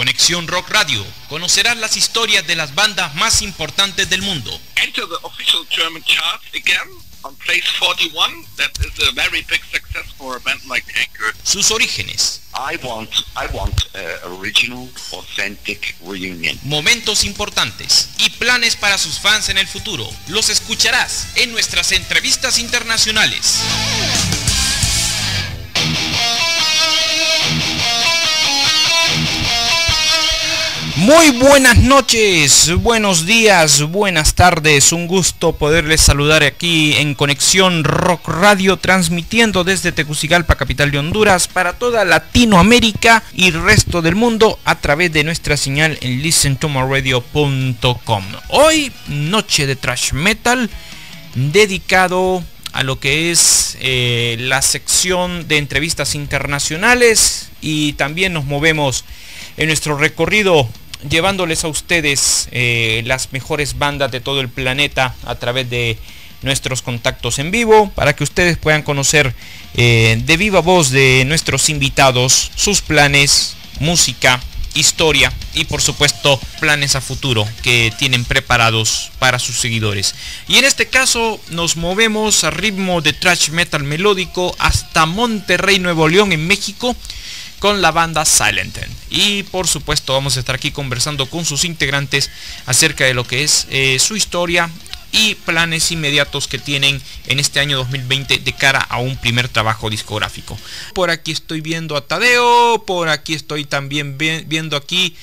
Conexión Rock Radio, conocerás las historias de las bandas más importantes del mundo. Enter the official German chart again on place 41. That is a very big success for a band like Tankard. Sus orígenes. I want original, authentic reunion. Momentos importantes y planes para sus fans en el futuro. Los escucharás en nuestras entrevistas internacionales. Muy buenas noches, buenos días, buenas tardes, un gusto poderles saludar aquí en Conexión Rock Radio, transmitiendo desde Tegucigalpa, capital de Honduras, para toda Latinoamérica y resto del mundo a través de nuestra señal en listentomoradio.com. Hoy, noche de thrash metal, dedicado a lo que es la sección de entrevistas internacionales, y también nos movemos en nuestro recorrido llevándoles a ustedes las mejores bandas de todo el planeta a través de nuestros contactos en vivo, para que ustedes puedan conocer de viva voz de nuestros invitados, sus planes, música, historia y por supuesto planes a futuro que tienen preparados para sus seguidores. Y en este caso nos movemos a ritmo de thrash metal melódico hasta Monterrey, Nuevo León, en México, con la banda Silent End. Y por supuesto vamos a estar aquí conversando con sus integrantes acerca de lo que es su historia y planes inmediatos que tienen en este año 2020 de cara a un primer trabajo discográfico. Por aquí estoy viendo a Tadeo, por aquí estoy también viendo aquí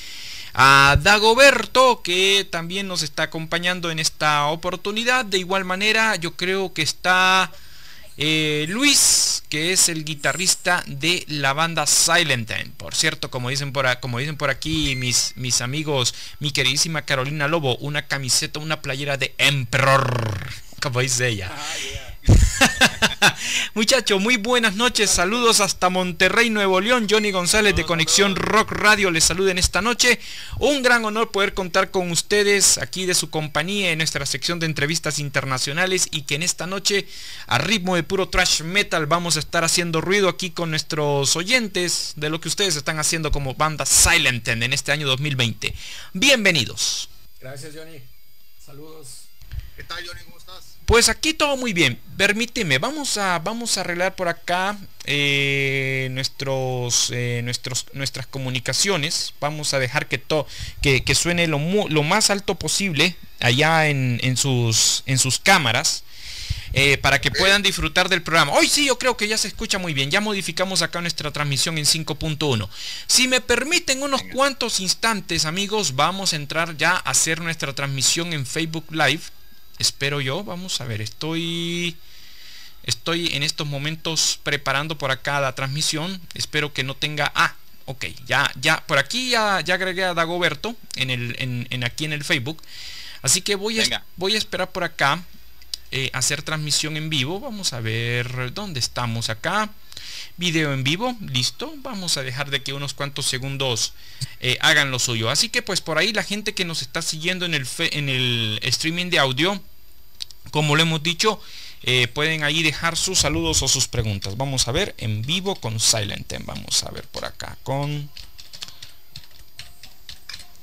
a Dagoberto, que también nos está acompañando en esta oportunidad. De igual manera yo creo que está Luis, que es el guitarrista de la banda Silent End. Por cierto, como dicen por aquí mis amigos, mi queridísima Carolina Lobo, una camiseta, una playera de Emperor, como dice ella. Muchachos, muy buenas noches, saludos hasta Monterrey, Nuevo León. Johnny González de Conexión Rock Radio les saluda en esta noche. Un gran honor poder contar con ustedes, aquí de su compañía en nuestra sección de entrevistas internacionales, y que en esta noche a ritmo de puro thrash metal vamos a estar haciendo ruido aquí con nuestros oyentes de lo que ustedes están haciendo como banda Silent End en este año 2020. Bienvenidos. Gracias, Johnny, saludos. ¿Qué tal, Johnny? ¿Cómo estás? Pues aquí todo muy bien. Permíteme, vamos a arreglar por acá nuestras comunicaciones. Vamos a dejar que suene lo más alto posible allá en sus cámaras, para que puedan disfrutar del programa. Hoy sí, yo creo que ya se escucha muy bien. Ya modificamos acá nuestra transmisión en 5.1. Si me permiten unos cuantos instantes, amigos, vamos a entrar ya a hacer nuestra transmisión en Facebook Live. Espero yo, vamos a ver, estoy en estos momentos preparando por acá la transmisión. Espero que no tenga... Ah, ok, ya, por aquí ya agregué a Dagoberto aquí en el Facebook. Así que voy a esperar por acá, hacer transmisión en vivo. Vamos a ver dónde estamos acá. Video en vivo, listo. Vamos a dejar de que unos cuantos segundos hagan lo suyo. Así que pues por ahí la gente que nos está siguiendo en el streaming de audio, como lo hemos dicho, pueden ahí dejar sus saludos o sus preguntas. Vamos a ver en vivo con Silent End. Vamos a ver por acá con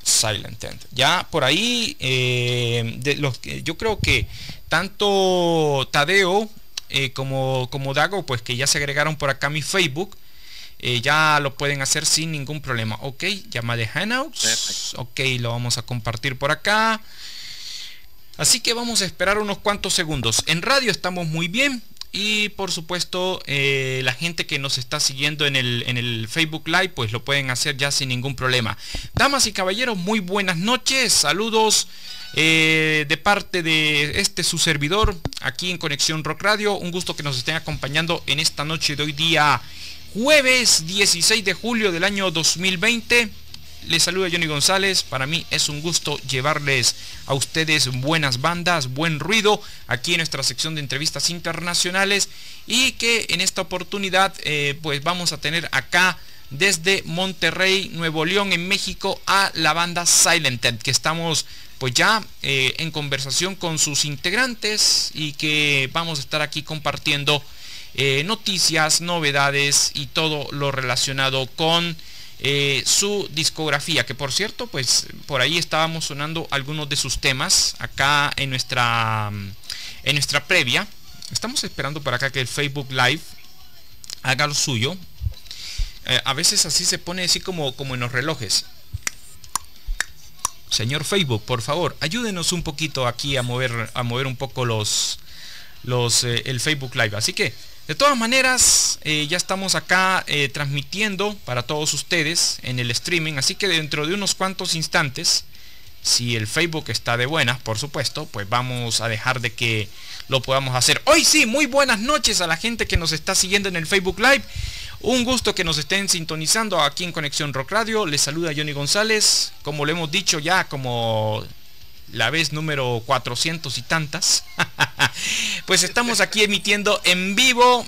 Silent End. Ya por ahí yo creo que tanto Tadeo como Dago, pues que ya se agregaron por acá a mi Facebook, ya lo pueden hacer sin ningún problema. Ok, llama de Hangouts. Ok, lo vamos a compartir por acá. Así que vamos a esperar unos cuantos segundos. En radio estamos muy bien. Y por supuesto la gente que nos está siguiendo en el Facebook Live, pues lo pueden hacer ya sin ningún problema. Damas y caballeros, muy buenas noches. Saludos de parte de su servidor aquí en Conexión Rock Radio. Un gusto que nos estén acompañando en esta noche de hoy, día jueves 16 de julio del año 2020. Les saluda Johnny González. Para mí es un gusto llevarles a ustedes buenas bandas, buen ruido, aquí en nuestra sección de entrevistas internacionales, y que en esta oportunidad pues vamos a tener acá desde Monterrey, Nuevo León, en México, a la banda Silent End, que estamos pues ya en conversación con sus integrantes, y que vamos a estar aquí compartiendo noticias, novedades y todo lo relacionado con su discografía, que por cierto, pues por ahí estábamos sonando algunos de sus temas acá en nuestra previa. Estamos esperando para acá que el Facebook Live haga lo suyo. A veces así se pone, así como en los relojes. Señor Facebook, por favor, ayúdenos un poquito aquí a mover un poco el Facebook Live. Así que, de todas maneras, ya estamos acá transmitiendo para todos ustedes en el streaming. Así que dentro de unos cuantos instantes, si el Facebook está de buenas, por supuesto, pues vamos a dejar de que lo podamos hacer. Hoy sí, muy buenas noches a la gente que nos está siguiendo en el Facebook Live. Un gusto que nos estén sintonizando aquí en Conexión Rock Radio. Les saluda Johnny González. Como lo hemos dicho ya, como la vez número 400 y tantas, pues estamos aquí emitiendo en vivo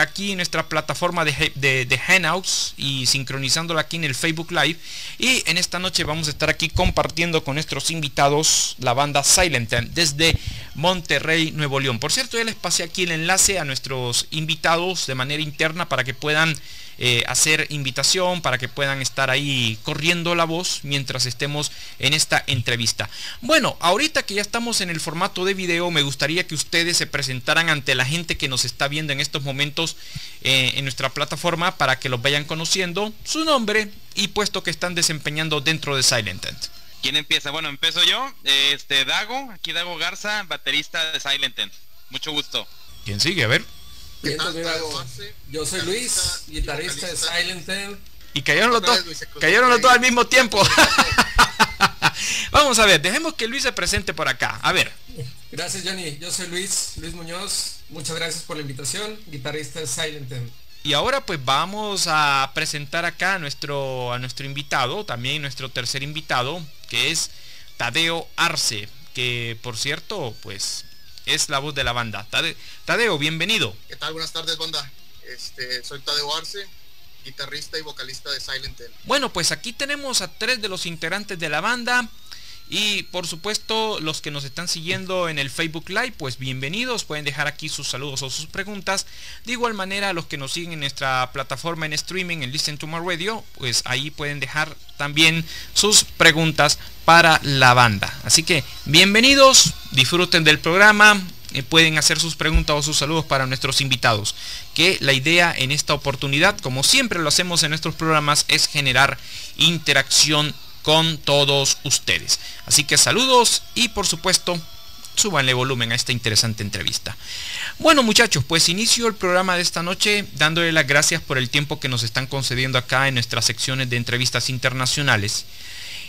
aquí en nuestra plataforma de Hangouts y sincronizándola aquí en el Facebook Live. Y en esta noche vamos a estar aquí compartiendo con nuestros invitados la banda Silent End desde Monterrey, Nuevo León. Por cierto, ya les pasé aquí el enlace a nuestros invitados de manera interna para que puedan hacer invitación, para que puedan estar ahí corriendo la voz mientras estemos en esta entrevista. Bueno, ahorita que ya estamos en el formato de video, me gustaría que ustedes se presentaran ante la gente que nos está viendo en estos momentos en nuestra plataforma, para que los vayan conociendo, su nombre y puesto que están desempeñando dentro de Silent End. ¿Quién empieza? Bueno, empiezo yo, Dago, aquí Dago Garza, baterista de Silent End. Mucho gusto. ¿Quién sigue? A ver. ¿Qué tal, Dago? Yo soy Luis, guitarrista de Silent End. Y cayeron los dos al mismo tiempo. Vamos a ver, dejemos que Luis se presente por acá. A ver. Gracias, Johnny. Yo soy Luis Muñoz. Muchas gracias por la invitación, guitarrista de Silent End. Y ahora pues vamos a presentar acá a nuestro invitado, también nuestro tercer invitado, que es Tadeo Arce, que por cierto, pues es la voz de la banda. Tadeo, bienvenido. ¿Qué tal? Buenas tardes, banda. Soy Tadeo Arce, guitarrista y vocalista de Silent End. Bueno, pues aquí tenemos a tres de los integrantes de la banda. Y por supuesto, los que nos están siguiendo en el Facebook Live, pues bienvenidos. Pueden dejar aquí sus saludos o sus preguntas. De igual manera, los que nos siguen en nuestra plataforma en streaming, en Listen to More Radio, pues ahí pueden dejar también sus preguntas para la banda. Así que bienvenidos, disfruten del programa. Pueden hacer sus preguntas o sus saludos para nuestros invitados, que la idea en esta oportunidad, como siempre lo hacemos en nuestros programas, es generar interacción con todos ustedes. Así que saludos y por supuesto, súbanle volumen a esta interesante entrevista. Bueno, muchachos, pues inicio el programa de esta noche dándole las gracias por el tiempo que nos están concediendo acá en nuestras secciones de entrevistas internacionales.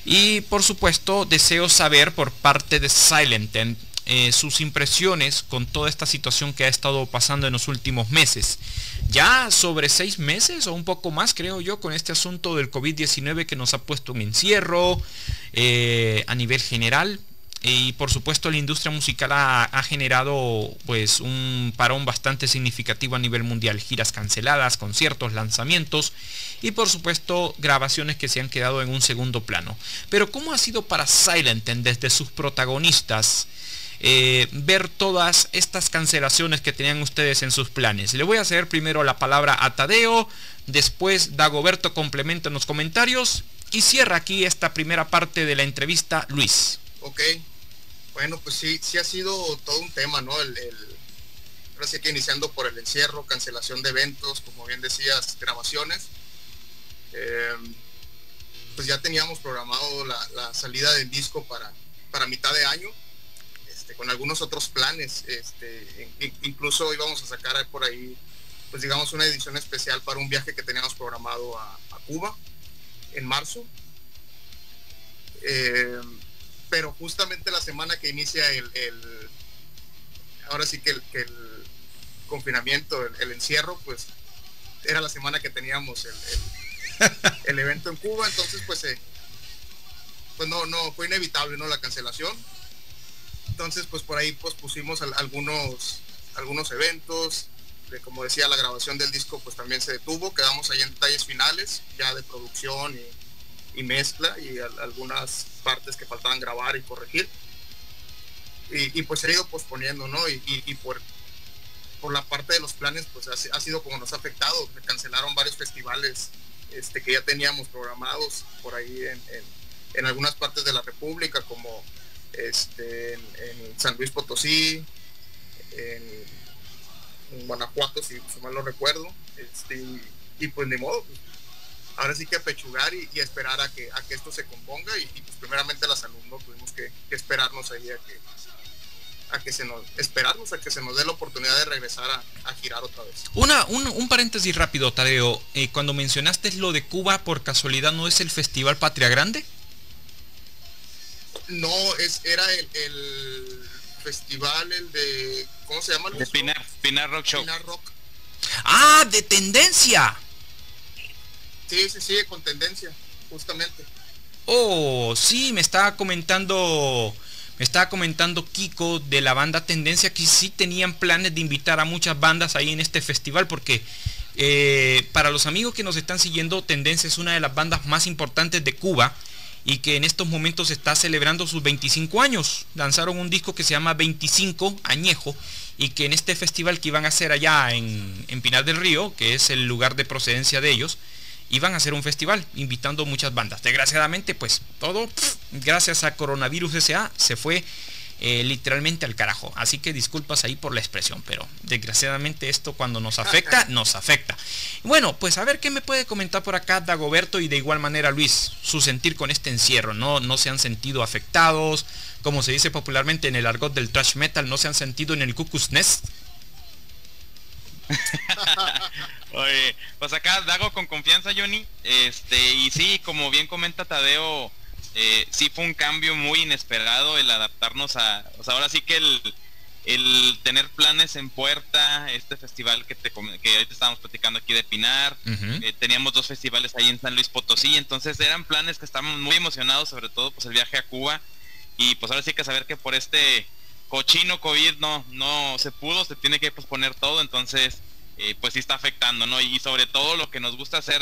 Y por supuesto, deseo saber por parte de Silent End sus impresiones con toda esta situación que ha estado pasando en los últimos meses. Ya sobre 6 meses o un poco más, creo yo, con este asunto del COVID-19 que nos ha puesto en encierro a nivel general. Y por supuesto la industria musical ha generado pues un parón bastante significativo a nivel mundial. Giras canceladas, conciertos, lanzamientos y por supuesto grabaciones que se han quedado en un segundo plano. Pero ¿cómo ha sido para Silent End desde sus protagonistas ver todas estas cancelaciones que tenían ustedes en sus planes? Le voy a ceder primero la palabra a Tadeo, después Dagoberto complementa en los comentarios y cierra aquí esta primera parte de la entrevista, Luis. Ok, bueno, pues sí ha sido todo un tema, ¿no? Ahora sí que iniciando por el encierro, cancelación de eventos, como bien decías, grabaciones. Pues ya teníamos programado la salida del disco para mitad de año, con algunos otros planes, incluso íbamos a sacar por ahí, pues digamos, una edición especial para un viaje que teníamos programado a Cuba en marzo. Pero justamente la semana que inicia ahora sí que el confinamiento, el encierro, pues era la semana que teníamos el evento en Cuba. Entonces pues no fue inevitable, ¿no?, la cancelación. Entonces pues por ahí pues pusimos algunos eventos, como decía, la grabación del disco pues también se detuvo. Quedamos ahí en detalles finales ya de producción y mezcla y algunas partes que faltaban grabar y corregir, y pues se ha ido posponiendo, ¿no? Y por la parte de los planes pues ha sido como nos ha afectado. Cancelaron varios festivales que ya teníamos programados por ahí en algunas partes de la República, como en San Luis Potosí, en Guanajuato, si mal no recuerdo, y pues ni modo, pues, ahora sí que apechugar y esperar a que esto se componga, y pues primeramente las alumnos tuvimos que esperarnos ahí a que se nos dé la oportunidad de regresar a girar otra vez. Un paréntesis rápido, Tadeo. Cuando mencionaste lo de Cuba, ¿por casualidad no es el Festival Patria Grande? No, era el festival, el de... ¿Cómo se llama? El de Pinar Rock Show. Pinar Rock. ¡Ah! ¡De Tendencia! Sí, con Tendencia, justamente. Oh, sí, me estaba comentando Kiko de la banda Tendencia que sí tenían planes de invitar a muchas bandas ahí en este festival, porque para los amigos que nos están siguiendo, Tendencia es una de las bandas más importantes de Cuba y que en estos momentos está celebrando sus 25 años. Lanzaron un disco que se llama 25 Añejo y que en este festival que iban a hacer allá en Pinar del Río, que es el lugar de procedencia de ellos, iban a hacer un festival invitando muchas bandas. Desgraciadamente, pues todo, gracias a coronavirus S.A., se fue literalmente al carajo. Así que disculpas ahí por la expresión, pero desgraciadamente esto cuando nos afecta, nos afecta. Bueno, pues a ver qué me puede comentar por acá Dagoberto, y de igual manera Luis, su sentir con este encierro. No se han sentido afectados, como se dice popularmente en el argot del thrash metal, no se han sentido en el cuckoo's nest. Oye, pues acá Dago con confianza, Johnny. Y sí, como bien comenta Tadeo, sí fue un cambio muy inesperado el adaptarnos a, o sea, ahora sí que el tener planes en puerta, este festival que ahorita estábamos platicando aquí de Pinar, uh-huh. Teníamos dos festivales ahí en San Luis Potosí, entonces eran planes que estábamos muy emocionados, sobre todo pues el viaje a Cuba, y pues ahora sí que saber que por este cochino COVID no se pudo, se tiene que posponer todo, entonces pues sí está afectando, ¿no? Y sobre todo lo que nos gusta hacer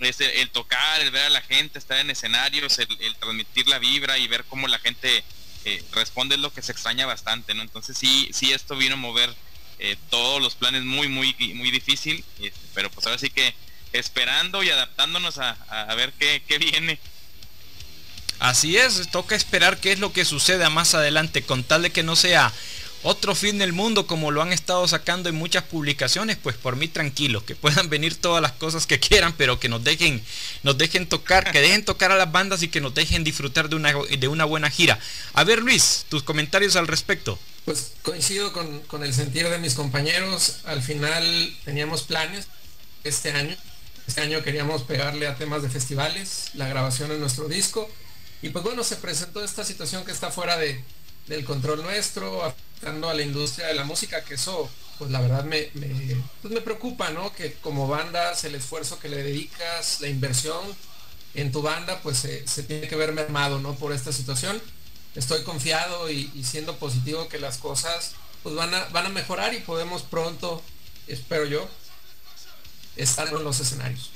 es el tocar, el ver a la gente, estar en escenarios, el transmitir la vibra y ver cómo la gente responde, es lo que se extraña bastante, ¿no? Entonces sí esto vino a mover todos los planes muy difícil, pero pues ahora sí que esperando y adaptándonos a ver qué viene. Así es, toca esperar qué es lo que suceda más adelante, con tal de que no sea otro fin del mundo como lo han estado sacando en muchas publicaciones. Pues por mí tranquilos, que puedan venir todas las cosas que quieran, pero que nos dejen tocar, que dejen tocar a las bandas y que nos dejen disfrutar de una buena gira. A ver, Luis, tus comentarios al respecto. Pues coincido con el sentir de mis compañeros. Al final teníamos planes este año queríamos pegarle a temas de festivales, la grabación de nuestro disco. Y pues bueno, se presentó esta situación que está fuera del control nuestro, afectando a la industria de la música, que eso, pues la verdad me preocupa, ¿no? Que como bandas, el esfuerzo que le dedicas, la inversión en tu banda, pues se tiene que ver mermado, ¿no? Por esta situación. Estoy confiado y siendo positivo que las cosas pues van a mejorar y podemos pronto, espero yo, estar en los escenarios.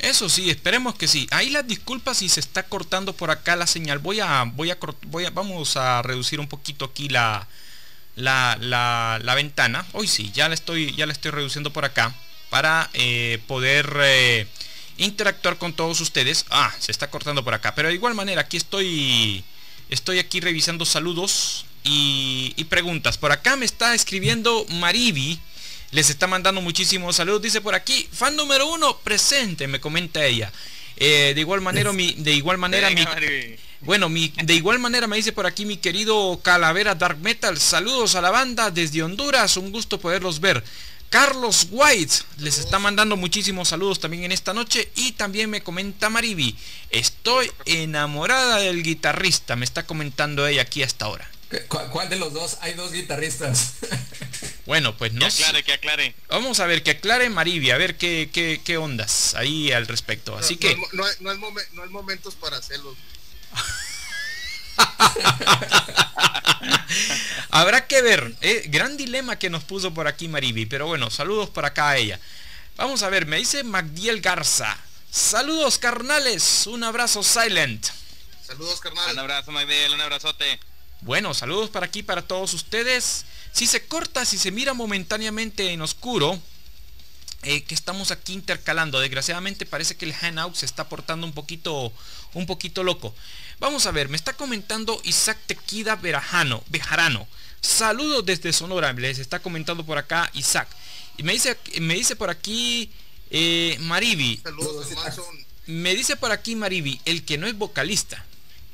Eso sí, esperemos que sí. Ahí las disculpas si se está cortando por acá la señal. Vamos a reducir un poquito aquí la ventana. Hoy sí, ya la estoy reduciendo por acá para poder interactuar con todos ustedes. Ah, se está cortando por acá, pero de igual manera aquí estoy aquí revisando saludos y preguntas. Por acá me está escribiendo Mariby. Les está mandando muchísimos saludos. Dice por aquí, fan número 1 presente, me comenta ella. De igual manera me dice por aquí mi querido Calavera Dark Metal. Saludos a la banda desde Honduras. Un gusto poderlos ver. Carlos White les está mandando muchísimos saludos también en esta noche. Y también me comenta Mariby, estoy enamorada del guitarrista. Me está comentando ella aquí hasta ahora. ¿Cuál de los dos? Hay dos guitarristas. Bueno, pues no. Que aclare. Vamos a ver, que aclare Mariby, a ver qué ondas ahí al respecto. Así que no hay momentos para hacerlo. Habrá que ver. Gran dilema que nos puso por aquí Mariby. Pero bueno, saludos para acá a ella. Vamos a ver, me dice Magdiel Garza. Saludos, carnales. Un abrazo, Silent. Saludos, carnales. Un abrazo, Magdiel. Un abrazote. Bueno, saludos para aquí para todos ustedes. Si se corta, si se mira momentáneamente en oscuro, que estamos aquí intercalando. Desgraciadamente parece que el hangout se está portando un poquito loco. Vamos a ver, me está comentando Isaac Tequida Bejarano. Saludos desde Sonora, les está comentando por acá Isaac. Y me dice por aquí Maribi. Saludos, me dice por aquí Maribi, el que no es vocalista.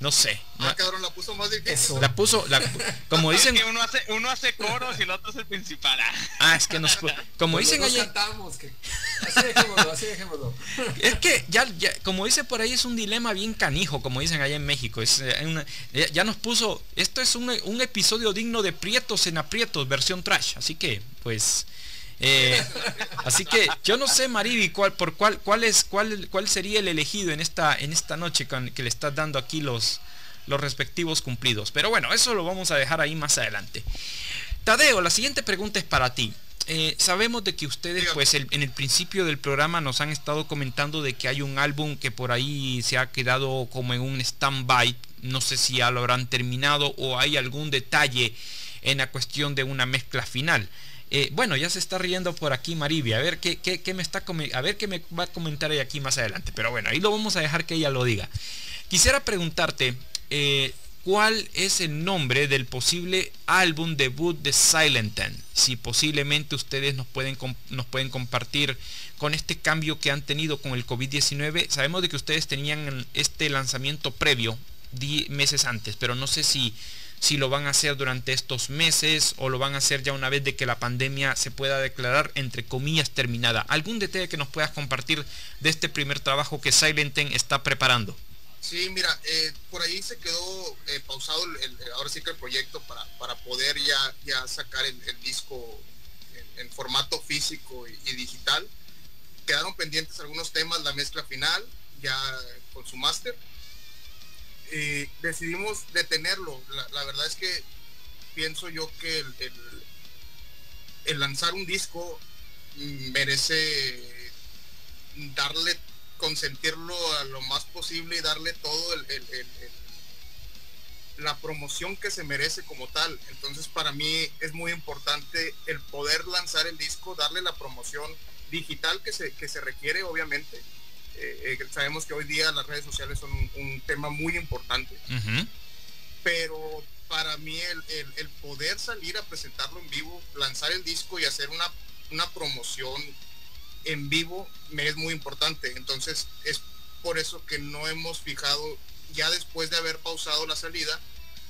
No sé. Ah, cabrón, la puso más difícil. Eso. La puso, como dicen... Es que uno hace coros y el otro es el principal. Ah, es que nos... Como dicen allá... Cantamos, que... Así dejémoslo, así dejémoslo. Es que ya, como dice por ahí, es un dilema bien canijo, como dicen allá en México. Es, ya nos puso... Esto es un episodio digno de Prietos en Aprietos, versión trash. Así que, pues... así que yo no sé, Maribi, cuál sería el elegido en esta noche que le estás dando aquí los respectivos cumplidos. Pero bueno, eso lo vamos a dejar ahí más adelante. Tadeo, la siguiente pregunta es para ti. Sabemos de que ustedes, pues en el principio del programa nos han estado comentando de que hay un álbum que por ahí se ha quedado como en un stand-by. No sé si ya lo habrán terminado o hay algún detalle en la cuestión de una mezcla final. Bueno, ya se está riendo por aquí Maribi, a ver qué me está me va a comentar ella aquí más adelante, pero bueno, ahí lo vamos a dejar que ella lo diga. Quisiera preguntarte cuál es el nombre del posible álbum debut de Silent End, si posiblemente ustedes nos pueden compartir con este cambio que han tenido con el COVID-19. Sabemos de que ustedes tenían este lanzamiento previo 10 meses antes, pero no sé si lo van a hacer durante estos meses o lo van a hacer ya una vez de que la pandemia se pueda declarar, entre comillas, terminada. ¿Algún detalle que nos puedas compartir de este primer trabajo que Silent End está preparando? Sí, mira, por ahí se quedó pausado ahora sí que el proyecto para poder ya sacar el disco en formato físico y digital. Quedaron pendientes algunos temas, la mezcla final, ya con su máster. Y decidimos detenerlo. La verdad es que pienso yo que el lanzar un disco merece darle, consentirlo a lo más posible y darle todo la promoción que se merece como tal. Entonces para mí es muy importante el poder lanzar el disco, darle la promoción digital que se requiere, obviamente. Sabemos que hoy día las redes sociales son un tema muy importante, uh-huh. Pero para mí el poder salir a presentarlo en vivo, lanzar el disco y hacer una promoción en vivo me es muy importante. Entonces es por eso que no hemos fijado, ya después de haber pausado la salida,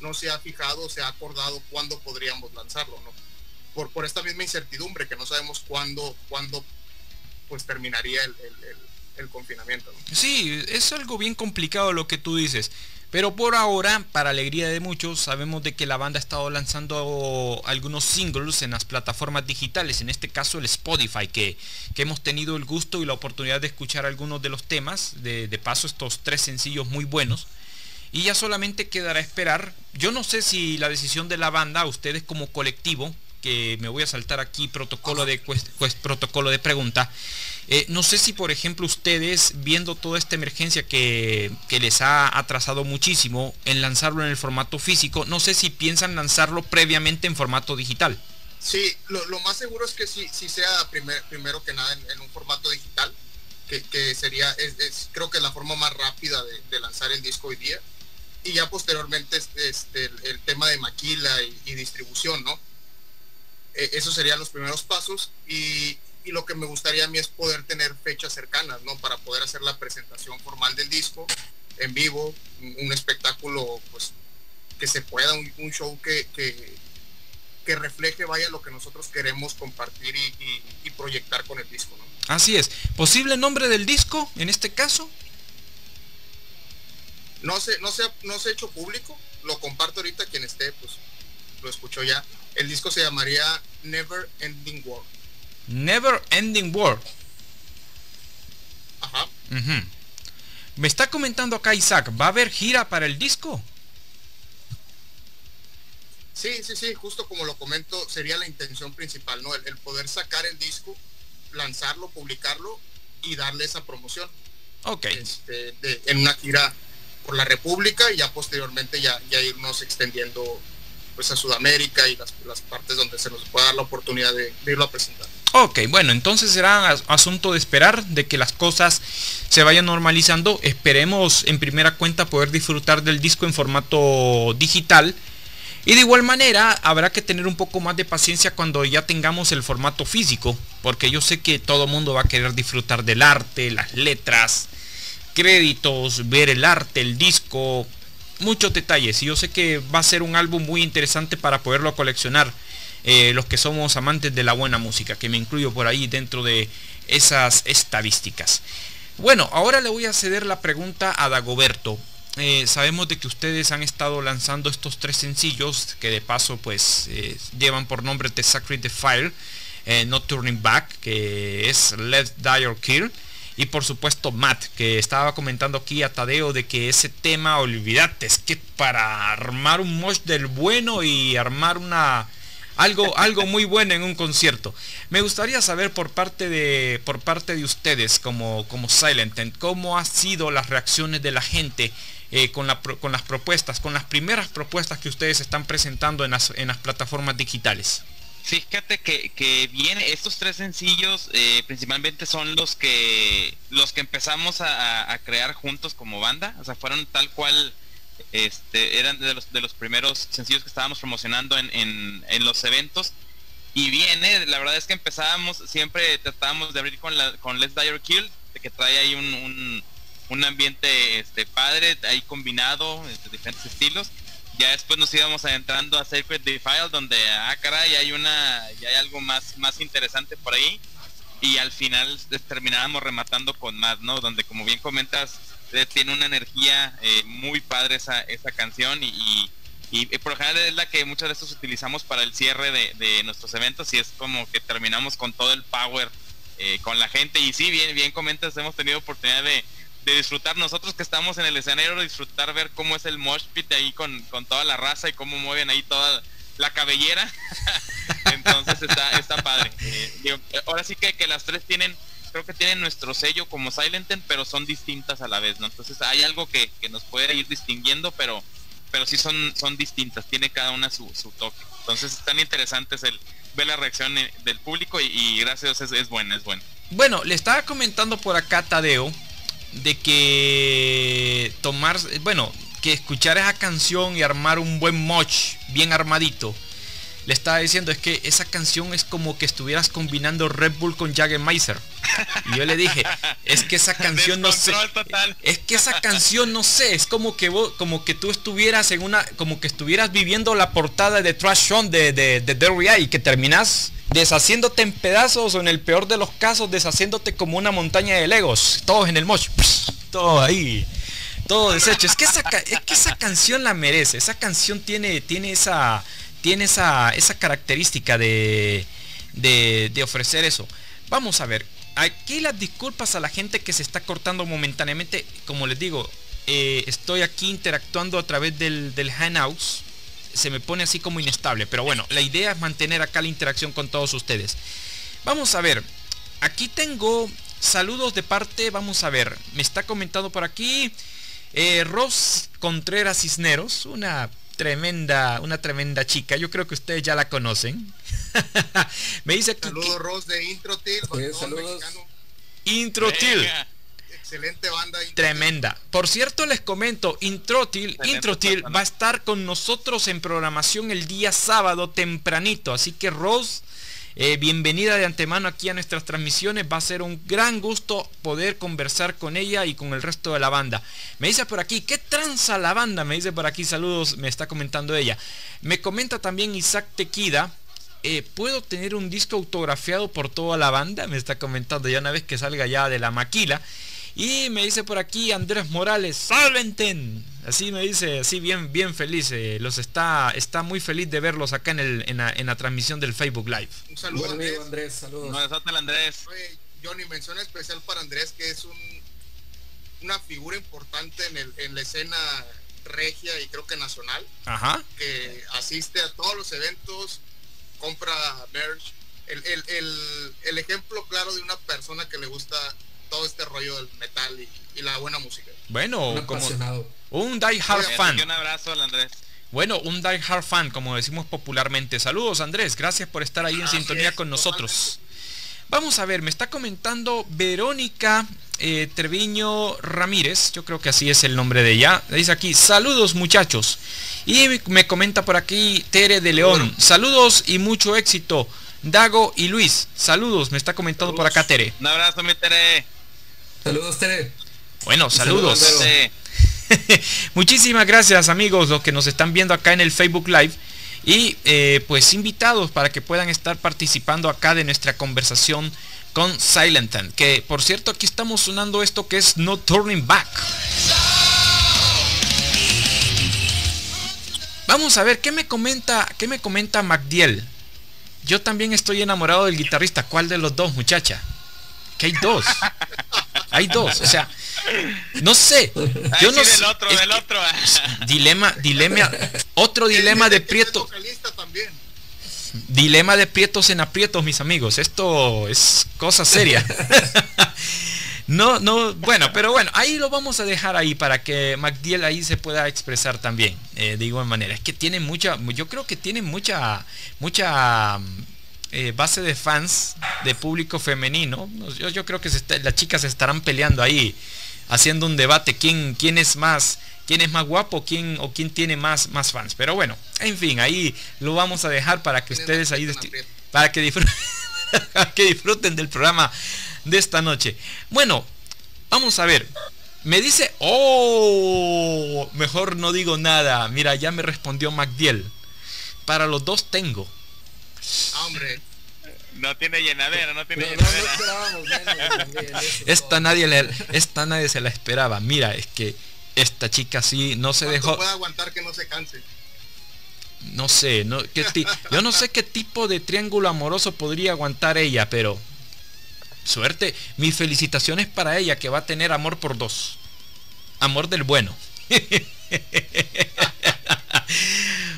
no se ha fijado, se ha acordado cuándo podríamos lanzarlo, ¿no? Por esta misma incertidumbre que no sabemos cuándo pues terminaría el confinamiento, ¿no? Sí, es algo bien complicado lo que tú dices, pero por ahora, para alegría de muchos, sabemos de que la banda ha estado lanzando algunos singles en las plataformas digitales, en este caso el Spotify, que hemos tenido el gusto y la oportunidad de escuchar algunos de los temas, de paso estos 3 sencillos muy buenos, y ya solamente quedará esperar. Yo no sé si la decisión de la banda, ustedes como colectivo, que me voy a saltar aquí protocolo de pregunta, no sé si por ejemplo ustedes, viendo toda esta emergencia que les ha atrasado muchísimo en lanzarlo en el formato físico, no sé si piensan lanzarlo previamente en formato digital. Sí, lo más seguro es que sí sea primero que nada en un formato digital, que sería, es creo que la forma más rápida de lanzar el disco hoy día, y ya posteriormente el tema de maquila y distribución, ¿no? Esos serían los primeros pasos, y lo que me gustaría a mí es poder tener fechas cercanas, ¿no? Para poder hacer la presentación formal del disco en vivo, un espectáculo pues que se pueda, un show que refleje, vaya, lo que nosotros queremos compartir y proyectar con el disco, ¿no? Así es. ¿Posible nombre del disco en este caso? No se ha hecho público, lo comparto ahorita, quien esté pues lo escuchó ya. El disco se llamaría Never Ending War. Never Ending War. Ajá. Uh-huh. Me está comentando acá Isaac, ¿va a haber gira para el disco? Sí, justo como lo comento, sería la intención principal, ¿no? El poder sacar el disco, lanzarlo, publicarlo y darle esa promoción. Ok. En una gira por la República, y ya posteriormente ya irnos extendiendo pues a Sudamérica y las partes donde se nos pueda dar la oportunidad de irlo a presentar. Ok, bueno, entonces será asunto de esperar de que las cosas se vayan normalizando. Esperemos en primera cuenta poder disfrutar del disco en formato digital. Y de igual manera habrá que tener un poco más de paciencia cuando ya tengamos el formato físico, porque yo sé que todo mundo va a querer disfrutar del arte, las letras, créditos, ver el arte, el disco, muchos detalles. Y yo sé que va a ser un álbum muy interesante para poderlo coleccionar. Los que somos amantes de la buena música, que me incluyo por ahí dentro de esas estadísticas. Bueno, ahora le voy a ceder la pregunta a Dagoberto. Sabemos de que ustedes han estado lanzando estos 3 sencillos, que de paso pues llevan por nombre The Sacred Defile, No Turning Back, que es Let's Die or Kill, y por supuesto Matt, que estaba comentando aquí a Tadeo de que ese tema, olvídate, es que para armar un mosh del bueno y armar una... Algo muy bueno en un concierto. Me gustaría saber por parte de ustedes como Silent End, cómo han sido las reacciones de la gente con las primeras propuestas que ustedes están presentando en las plataformas digitales. Fíjate que viene estos 3 sencillos, principalmente son los que empezamos a crear juntos como banda. O sea, fueron tal cual. Eran de los primeros sencillos que estábamos promocionando en los eventos. Y viene, la verdad es que empezábamos, siempre tratábamos de abrir con Let's Die or Kill, que trae ahí un ambiente padre, ahí combinado, diferentes estilos. Ya después nos íbamos adentrando a Sacred Defile, donde, caray, ya hay algo más interesante por ahí. Y al final terminábamos rematando con Matt, ¿no? Donde, como bien comentas, tiene una energía muy padre esa canción y por lo general es la que muchas veces utilizamos para el cierre de nuestros eventos, y es como que terminamos con todo el power con la gente. Y sí, bien comentas, hemos tenido oportunidad de disfrutar nosotros que estamos en el escenario, disfrutar, ver cómo es el mosh pit ahí con toda la raza y cómo mueven ahí toda la cabellera. Entonces está padre. Ahora sí que las 3 tienen... creo que tienen nuestro sello como Silent End, pero son distintas a la vez, ¿no? Entonces hay algo que nos puede ir distinguiendo, pero sí son distintas, tiene cada una su toque. Entonces es tan interesante ver la reacción del público y gracias a Dios es buena. Bueno, le estaba comentando por acá Tadeo de que escuchar esa canción y armar un buen mosh bien armadito. Le estaba diciendo, es que esa canción es como que estuvieras combinando Red Bull con Jägermeister. Y yo le dije, es que esa canción no sé. Total. Es que esa canción no sé. Es como que vos, como que tú estuvieras en una, como que estuvieras viviendo la portada de Destruction de Derry y que terminas deshaciéndote en pedazos, o en el peor de los casos, deshaciéndote como una montaña de Legos. Todos en el mosh. Todo ahí. Todo deshecho. Es que esa canción la merece. Esa canción tiene esa característica de ofrecer eso. Vamos a ver, aquí las disculpas a la gente que se está cortando momentáneamente. Como les digo, estoy aquí interactuando a través del Hangouts. Se me pone así como inestable, pero bueno, la idea es mantener acá la interacción con todos ustedes. Vamos a ver, aquí tengo saludos de parte, vamos a ver, me está comentando por aquí Ros Contreras Cisneros, una tremenda chica, yo creo que ustedes ya la conocen. Me dice aquí, saludos Ros de Introtyl. Oye, saludos. Introtyl. Excelente banda. Introtyl. Tremenda. Por cierto, les comento, Introtyl va a estar con nosotros en programación el día sábado tempranito. Así que Ros, bienvenida de antemano aquí a nuestras transmisiones. Va a ser un gran gusto poder conversar con ella y con el resto de la banda. Me dice por aquí, ¿qué tranza la banda? Me dice por aquí, saludos, me está comentando ella. Me comenta también Isaac Tequida, ¿puedo tener un disco autografiado por toda la banda? Me está comentando ya una vez que salga ya de la maquila. Y me dice por aquí Andrés Morales, Silent End. Así me dice, así bien feliz. Los está muy feliz de verlos acá en la transmisión del Facebook Live. Un saludo, bueno, Andrés. Amigo Andrés, saludos. No, Andrés. Oye, Johnny, mención especial para Andrés, que es una figura importante en la escena regia y creo que nacional. Ajá. Que asiste a todos los eventos, compra merch. El ejemplo claro de una persona que le gusta todo este rollo del metal y la buena música. Bueno, un como un die hard fan. Un abrazo al Andrés. Bueno, un die hard fan, como decimos popularmente. Saludos Andrés, gracias por estar ahí en sintonía con nosotros. Totalmente. Vamos a ver, me está comentando Verónica Treviño Ramírez, yo creo que así es el nombre de ella. Dice aquí, saludos muchachos. Y me comenta por aquí Tere de León, saludos y mucho éxito Dago y Luis, saludos. Me está comentando por acá Tere. Un abrazo mi Tere. Saludos Tere. Bueno, saludos, saludos Tere. Muchísimas gracias amigos, los que nos están viendo acá en el Facebook Live. Y pues invitados para que puedan estar participando acá de nuestra conversación con Silent End. Que por cierto aquí estamos sonando esto que es No Turning Back. Vamos a ver, ¿qué me comenta MacDiel? Yo también estoy enamorado del guitarrista. ¿Cuál de los dos, muchacha? Que hay dos. Hay dos, o sea, no sé. Yo no sé. Del otro, del otro. Dilema, otro dilema de Prieto. Dilema de prietos en aprietos, mis amigos. Esto es cosa seria. No, bueno, pero bueno, ahí lo vamos a dejar ahí para que MacDiel ahí se pueda expresar también, de igual manera. Es que tiene mucha, yo creo que tiene mucha base de fans, de público femenino. Yo creo que las chicas se estarán peleando ahí, haciendo un debate, quién es más guapo, quién tiene más fans. Pero bueno, en fin, ahí lo vamos a dejar para que ustedes ahí, para que disfruten del programa de esta noche. Bueno, vamos a ver. Me dice, oh, mejor no digo nada. Mira, ya me respondió MacDiel. Para los dos tengo. Hombre, no tiene llenadera, no esperábamos. Esta nadie se la esperaba. Mira, es que esta chica sí no se dejó. Puede aguantar que no se canse. No sé, yo no sé qué tipo de triángulo amoroso podría aguantar ella, pero suerte, mis felicitaciones para ella que va a tener amor por dos. Amor del bueno.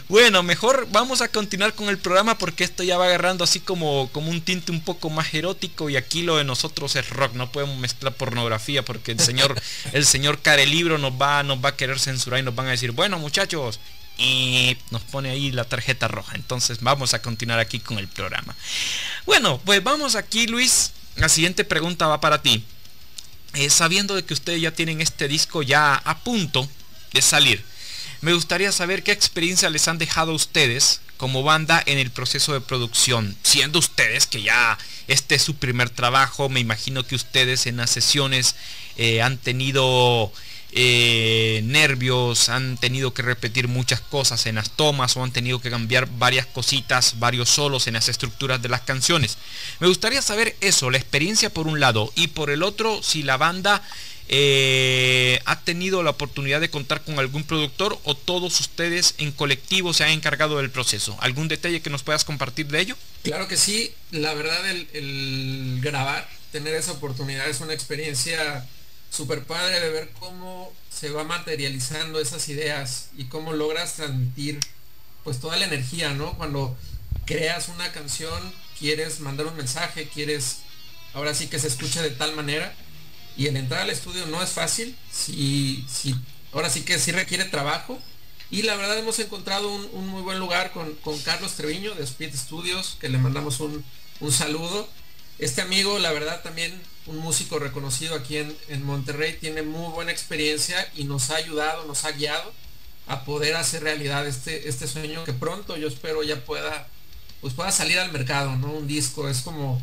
Bueno, mejor vamos a continuar con el programa porque esto ya va agarrando así como un tinte un poco más erótico. Y aquí lo de nosotros es rock, no podemos mezclar pornografía porque el señor Carelibro nos va a querer censurar y nos van a decir, bueno muchachos, y nos pone ahí la tarjeta roja. Entonces vamos a continuar aquí con el programa. Bueno, pues vamos aquí Luis. La siguiente pregunta va para ti. Sabiendo de que ustedes ya tienen este disco ya a punto de salir, me gustaría saber qué experiencia les han dejado a ustedes como banda en el proceso de producción. Siendo ustedes que ya este es su primer trabajo, me imagino que ustedes en las sesiones han tenido nervios, han tenido que repetir muchas cosas en las tomas o han tenido que cambiar varias cositas, varios solos en las estructuras de las canciones. Me gustaría saber eso, la experiencia por un lado y por el otro si la banda ha tenido la oportunidad de contar con algún productor o todos ustedes en colectivo se han encargado del proceso. ¿Algún detalle que nos puedas compartir de ello? Claro que sí, la verdad el grabar, tener esa oportunidad es una experiencia súper padre de ver cómo se va materializando esas ideas y cómo logras transmitir pues toda la energía, ¿no? Cuando creas una canción quieres mandar un mensaje, quieres ahora sí que se escuche de tal manera, y el entrar al estudio no es fácil, ahora sí que sí requiere trabajo, y la verdad hemos encontrado un muy buen lugar con Carlos Treviño de Speed Studios, que le mandamos un saludo. Este amigo, la verdad también un músico reconocido aquí en Monterrey, tiene muy buena experiencia y nos ha ayudado, nos ha guiado a poder hacer realidad este sueño que pronto yo espero ya pueda salir al mercado, ¿no? Un disco es como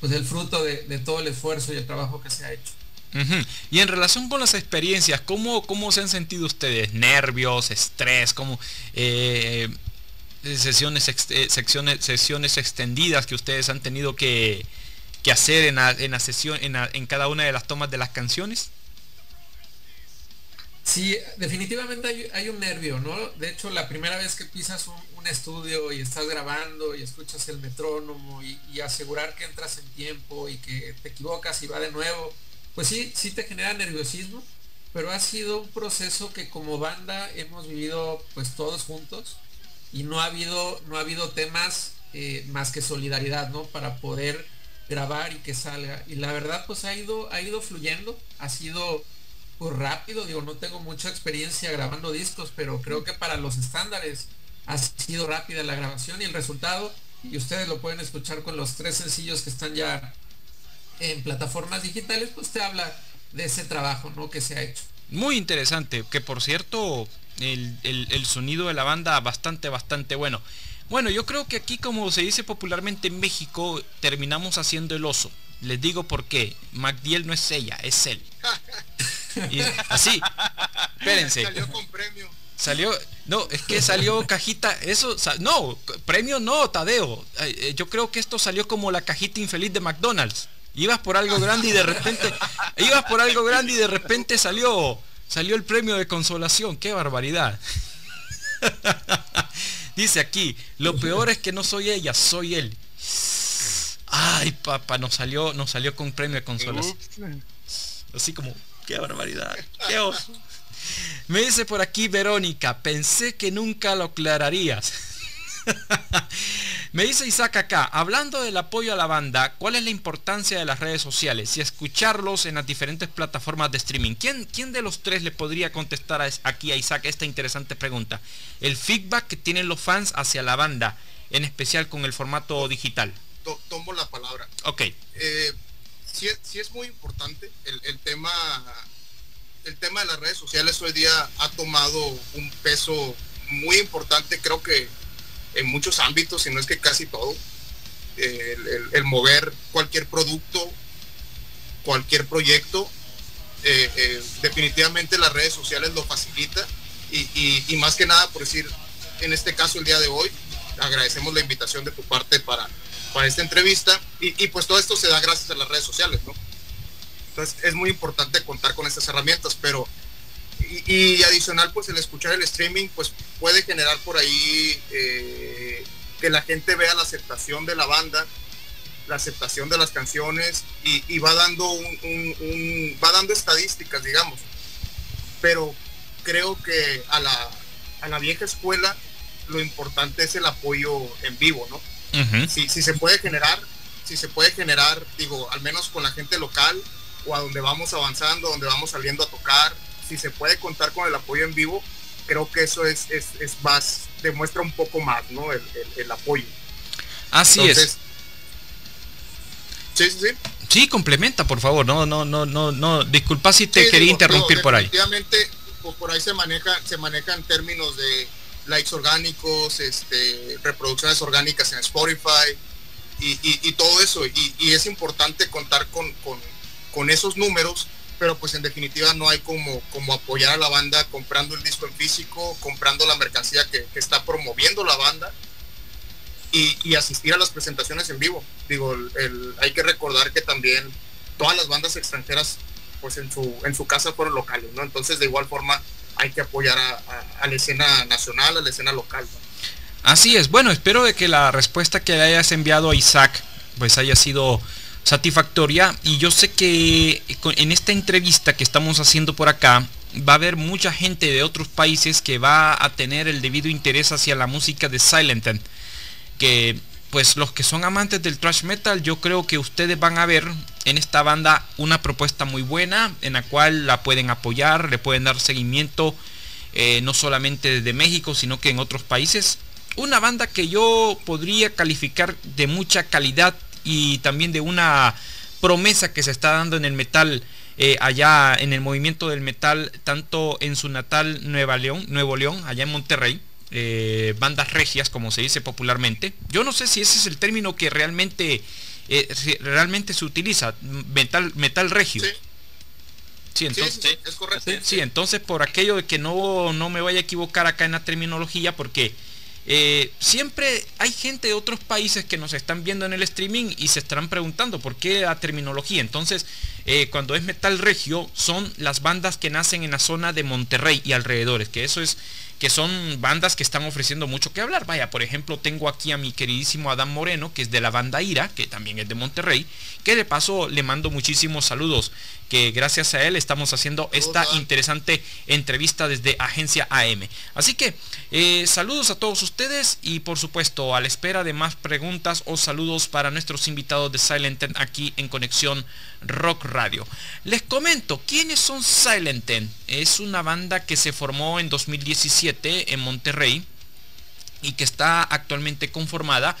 pues el fruto de todo el esfuerzo y el trabajo que se ha hecho. Uh-huh. Y en relación con las experiencias, ¿cómo se han sentido ustedes? ¿Nervios, estrés? ¿Cómo? Sesiones extendidas que ustedes han tenido que hacer en la sesión, en cada una de las tomas de las canciones. Sí, definitivamente hay un nervio, ¿no? De hecho, la primera vez que pisas un estudio y estás grabando y escuchas el metrónomo y asegurar que entras en tiempo y que te equivocas y va de nuevo, pues sí te genera nerviosismo, pero ha sido un proceso que como banda hemos vivido pues todos juntos y no ha habido temas más que solidaridad, ¿no? Para poder grabar y que salga, y la verdad pues ha ido fluyendo, ha sido pues rápido, digo, no tengo mucha experiencia grabando discos, pero creo que para los estándares ha sido rápida la grabación y el resultado, y ustedes lo pueden escuchar con los 3 sencillos que están ya en plataformas digitales, pues te habla de ese trabajo, ¿no?, que se ha hecho. Muy interesante, que por cierto el sonido de la banda bastante bueno. Bueno, yo creo que aquí, como se dice popularmente en México, terminamos haciendo el oso. Les digo por qué, MacDiel no es ella, es él. Y así, espérense. Salió con premio. Salió, no, es que salió cajita, eso, no, premio no, Tadeo. Yo creo que esto salió como la cajita infeliz de McDonald's. Ibas por algo grande y de repente, salió el premio de consolación. ¡Qué barbaridad! Dice aquí, lo peor es que no soy ella, soy él. Ay, papá, nos salió con premio de consolación. Así como, qué barbaridad. Qué oso. Me dice por aquí Verónica, pensé que nunca lo aclararías. Me dice Isaac acá, hablando del apoyo a la banda, ¿cuál es la importancia de las redes sociales y escucharlos en las diferentes plataformas de streaming? ¿Quién de los tres le podría contestar aquí a Isaac esta interesante pregunta? El feedback que tienen los fans hacia la banda, en especial con el formato digital. Tomo la palabra. Ok. Sí es muy importante el tema de las redes sociales. Hoy día ha tomado un peso muy importante, creo que en muchos ámbitos, si no es que casi todo, el mover cualquier producto, cualquier proyecto, definitivamente las redes sociales lo facilita, y más que nada, por decir, en este caso el día de hoy, agradecemos la invitación de tu parte para esta entrevista, y pues todo esto se da gracias a las redes sociales, ¿no? Entonces es muy importante contar con estas herramientas, pero y adicional, pues el escuchar el streaming pues puede generar por ahí que la gente vea la aceptación de la banda, la aceptación de las canciones, y va dando va dando estadísticas, digamos. Pero creo que a la vieja escuela lo importante es el apoyo en vivo, ¿no? Uh-huh. Si se puede generar, digo, al menos con la gente local, o a donde vamos avanzando, donde vamos saliendo a tocar, si se puede contar con el apoyo en vivo, creo que eso es más, demuestra un poco más, ¿no?, el apoyo. Así entonces, es. Sí, complementa, por favor. No, disculpa si te quería interrumpir, por ahí. Efectivamente, pues por ahí se maneja en términos de likes orgánicos, reproducciones orgánicas en Spotify, y todo eso, y es importante contar con esos números. Pero pues en definitiva no hay como apoyar a la banda comprando el disco en físico, comprando la mercancía que está promoviendo la banda, y asistir a las presentaciones en vivo. Digo, hay que recordar que también todas las bandas extranjeras pues en su casa fueron locales, ¿no? Entonces de igual forma hay que apoyar a la escena nacional, a la escena local, ¿no? Así es. Bueno, espero de que la respuesta que le hayas enviado a Isaac pues haya sido satisfactoria, y yo sé que en esta entrevista que estamos haciendo por acá va a haber mucha gente de otros países que va a tener el debido interés hacia la música de Silent End, que pues los que son amantes del thrash metal, yo creo que ustedes van a ver en esta banda una propuesta muy buena en la cual la pueden apoyar, le pueden dar seguimiento, no solamente desde México sino que en otros países. Una banda que yo podría calificar de mucha calidad y también de una promesa que se está dando en el metal, allá en el movimiento del metal, tanto en su natal Nuevo León, allá en Monterrey, bandas regias como se dice popularmente. Yo no sé si ese es el término que realmente se utiliza, metal regio. Sí. Sí, entonces, sí, es correcto. Sí, entonces por aquello de que no me vaya a equivocar acá en la terminología, porque siempre hay gente de otros países que nos están viendo en el streaming y se estarán preguntando por qué la terminología. Entonces, cuando es metal regio, son las bandas que nacen en la zona de Monterrey y alrededores, que son bandas que están ofreciendo mucho que hablar. Vaya, por ejemplo, tengo aquí a mi queridísimo Adán Moreno, que es de la banda Ira, que también es de Monterrey, que de paso le mando muchísimos saludos, que gracias a él estamos haciendo esta interesante entrevista desde Agencia AM. Así que saludos a todos ustedes, y por supuesto a la espera de más preguntas o saludos para nuestros invitados de Silent End aquí en Conexión Rock Radio. Les comento, ¿quiénes son Silent End? Es una banda que se formó en 2017 en Monterrey y que está actualmente conformada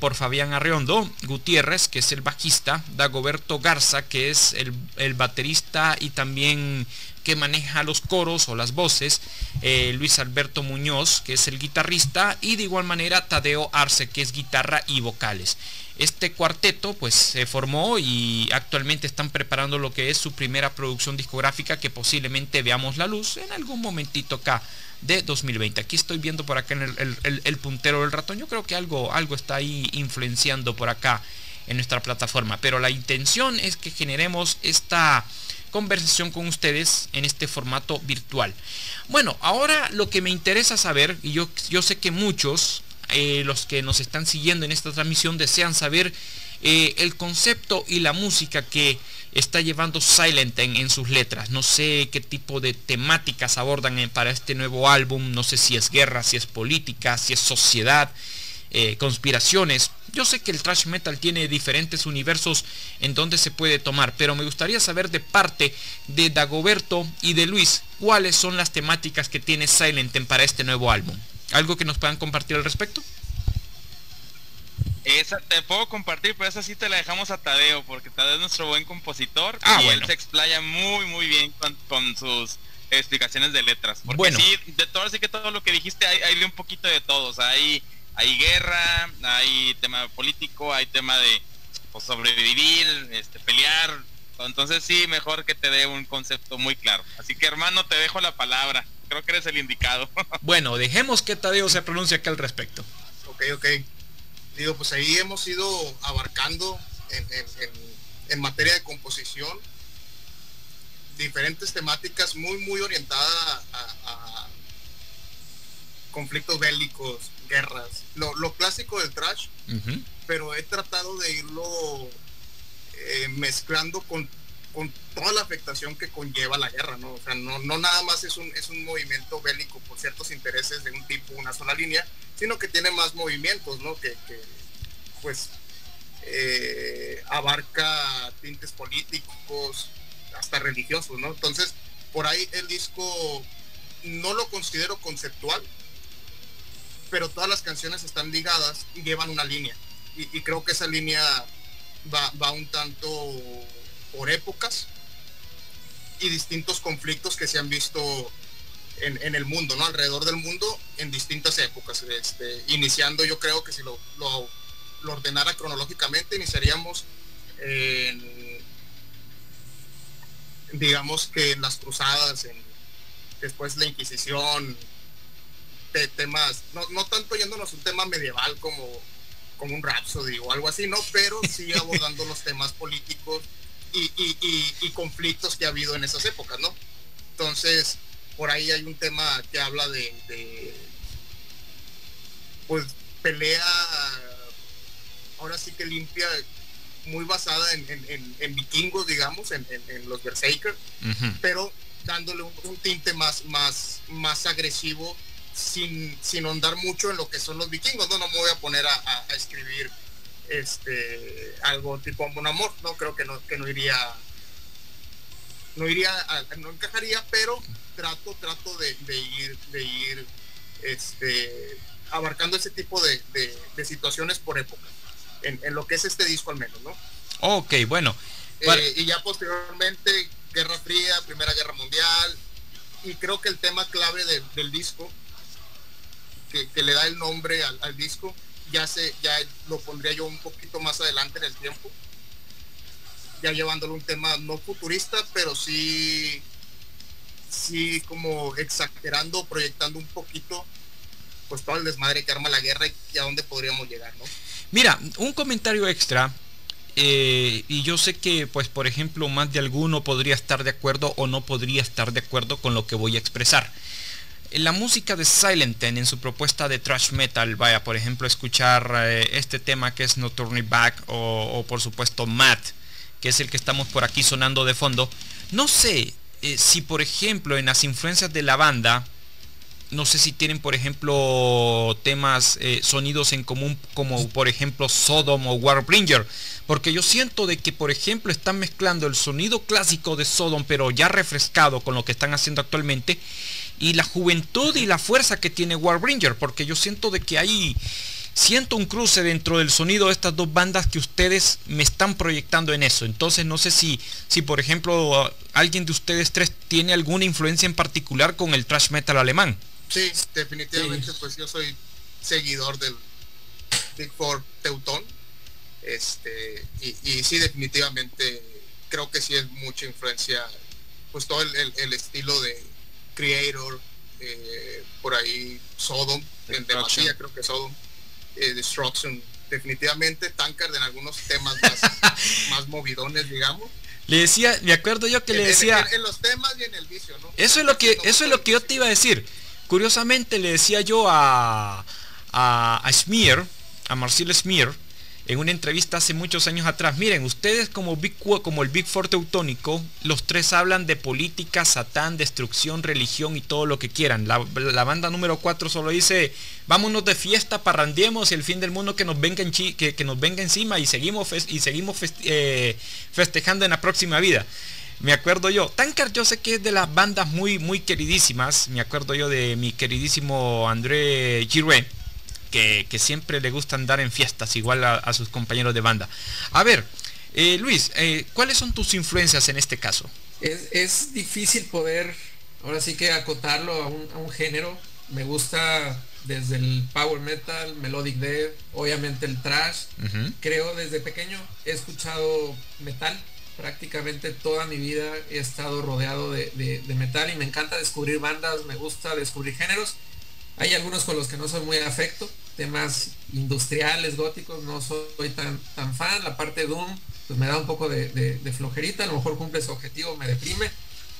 por Fabián Arredondo Gutiérrez, que es el bajista, Dagoberto Garza, que es el baterista y también que maneja los coros o las voces, Luis Alberto Muñoz, que es el guitarrista, y de igual manera Tadeo Arce, que es guitarra y vocales. Este cuarteto pues se formó y actualmente están preparando lo que es su primera producción discográfica, que posiblemente veamos la luz en algún momentito acá de 2020. Aquí estoy viendo por acá en el puntero del ratón. Yo creo que algo está ahí influenciando por acá en nuestra plataforma. Pero la intención es que generemos esta conversación con ustedes en este formato virtual. Bueno, ahora lo que me interesa saber, y yo sé que muchos... los que nos están siguiendo en esta transmisión desean saber el concepto y la música que está llevando Silent End en sus letras. No sé qué tipo de temáticas abordan para este nuevo álbum. No sé si es guerra, si es política, si es sociedad, conspiraciones. Yo sé que el thrash metal tiene diferentes universos en donde se puede tomar, pero me gustaría saber de parte de Dagoberto y de Luis cuáles son las temáticas que tiene Silent End para este nuevo álbum. ¿Algo que nos puedan compartir al respecto? Esa te puedo compartir, pero esa sí te la dejamos a Tadeo, porque Tadeo es nuestro buen compositor. Ah, y bueno, él se explaya muy bien con sus explicaciones de letras. Porque bueno, sí, de todo, así que todo lo que dijiste hay de un poquito de todos. Hay guerra, hay tema político, hay tema de pues, sobrevivir, pelear. Entonces sí, mejor que te dé un concepto muy claro. Así que hermano, te dejo la palabra. Creo que eres el indicado. Bueno, dejemos que Tadeo se pronuncie acá al respecto. Ok. Digo, pues ahí hemos ido abarcando en materia de composición diferentes temáticas muy orientadas a conflictos bélicos, guerras, lo clásico del thrash, pero he tratado de irlo mezclando con toda la afectación que conlleva la guerra, ¿no? O sea, no nada más es un movimiento bélico por ciertos intereses de un tipo, una sola línea, sino que tiene más movimientos, ¿no? Que pues abarca tintes políticos, hasta religiosos, ¿no? Entonces, por ahí el disco no lo considero conceptual, pero todas las canciones están ligadas y llevan una línea. Y creo que esa línea va un tanto por épocas y distintos conflictos que se han visto en el mundo, ¿no? Alrededor del mundo en distintas épocas. Iniciando, yo creo que si lo ordenara cronológicamente, iniciaríamos digamos que en las cruzadas, después la Inquisición, de temas, no tanto yéndonos a un tema medieval como un Rhapsody o algo así, ¿no? Pero sí abordando los temas políticos y conflictos que ha habido en esas épocas, ¿no? Entonces, por ahí hay un tema que habla de pues pelea, ahora sí que limpia, muy basada en vikingos, digamos, en los Berserker, pero dándole un tinte más agresivo, sin ahondar mucho en lo que son los vikingos. No me voy a poner a escribir algo tipo un amor, no creo que no iría no encajaría, pero trato de ir abarcando ese tipo de situaciones por época en lo que es este disco, al menos, ¿no? Ok, bueno, y ya posteriormente Guerra Fría, Primera Guerra Mundial, y creo que el tema clave del disco que le da el nombre al disco, ya lo pondría yo un poquito más adelante en el tiempo, ya llevándolo un tema no futurista, pero sí como exagerando, proyectando un poquito pues todo el desmadre que arma la guerra y a dónde podríamos llegar, ¿no? Mira, un comentario extra, y yo sé que pues por ejemplo más de alguno podría estar de acuerdo o no podría estar de acuerdo con lo que voy a expresar. La música de Silent End en su propuesta de thrash metal, vaya, por ejemplo, escuchar este tema que es No Turning Back o por supuesto Matt, que es el que estamos por aquí sonando de fondo. No sé si por ejemplo en las influencias de la banda, no sé si tienen por ejemplo temas, sonidos en común como por ejemplo Sodom o Warbringer, porque yo siento de que por ejemplo están mezclando el sonido clásico de Sodom pero ya refrescado con lo que están haciendo actualmente, y la juventud y la fuerza que tiene Warbringer, porque yo siento de que hay siento un cruce dentro del sonido de estas dos bandas que ustedes me están proyectando en eso. Entonces no sé si por ejemplo alguien de ustedes tres tiene alguna influencia en particular con el thrash metal alemán. Sí, definitivamente, sí. Pues yo soy seguidor del Big Four Teutón, y sí, definitivamente creo que sí es mucha influencia, pues todo el estilo de Creator, por ahí Sodom, en demasía creo que Sodom, Destruction, definitivamente Tankard en algunos temas más, más movidones, digamos. Le decía, me acuerdo yo que le decía en los temas y en el vicio, ¿no? Eso es lo que yo te iba a decir. Curiosamente le decía yo a Schmier, a Marcel Schmier, en una entrevista hace muchos años atrás: miren, ustedes como el Big Four teutónico, los tres hablan de política, satán, destrucción, religión y todo lo que quieran. La banda número 4 solo dice: vámonos de fiesta, parrandiemos y el fin del mundo que nos venga, encima, y seguimos festejando en la próxima vida. Me acuerdo yo, Tankard yo sé que es de las bandas muy, muy queridísimas. Me acuerdo yo de mi queridísimo André Girouet, que siempre le gusta andar en fiestas, igual a sus compañeros de banda. A ver, Luis, ¿cuáles son tus influencias en este caso? Es difícil poder, ahora sí que acotarlo a un género. Me gusta desde el power metal, melodic death, obviamente el thrash. Creo desde pequeño he escuchado metal. Prácticamente toda mi vida he estado rodeado de metal y me encanta descubrir bandas, me gusta descubrir géneros. Hay algunos con los que no soy muy afecto, temas industriales, góticos, no soy tan fan. La parte Doom pues me da un poco de flojerita, a lo mejor cumple su objetivo, me deprime.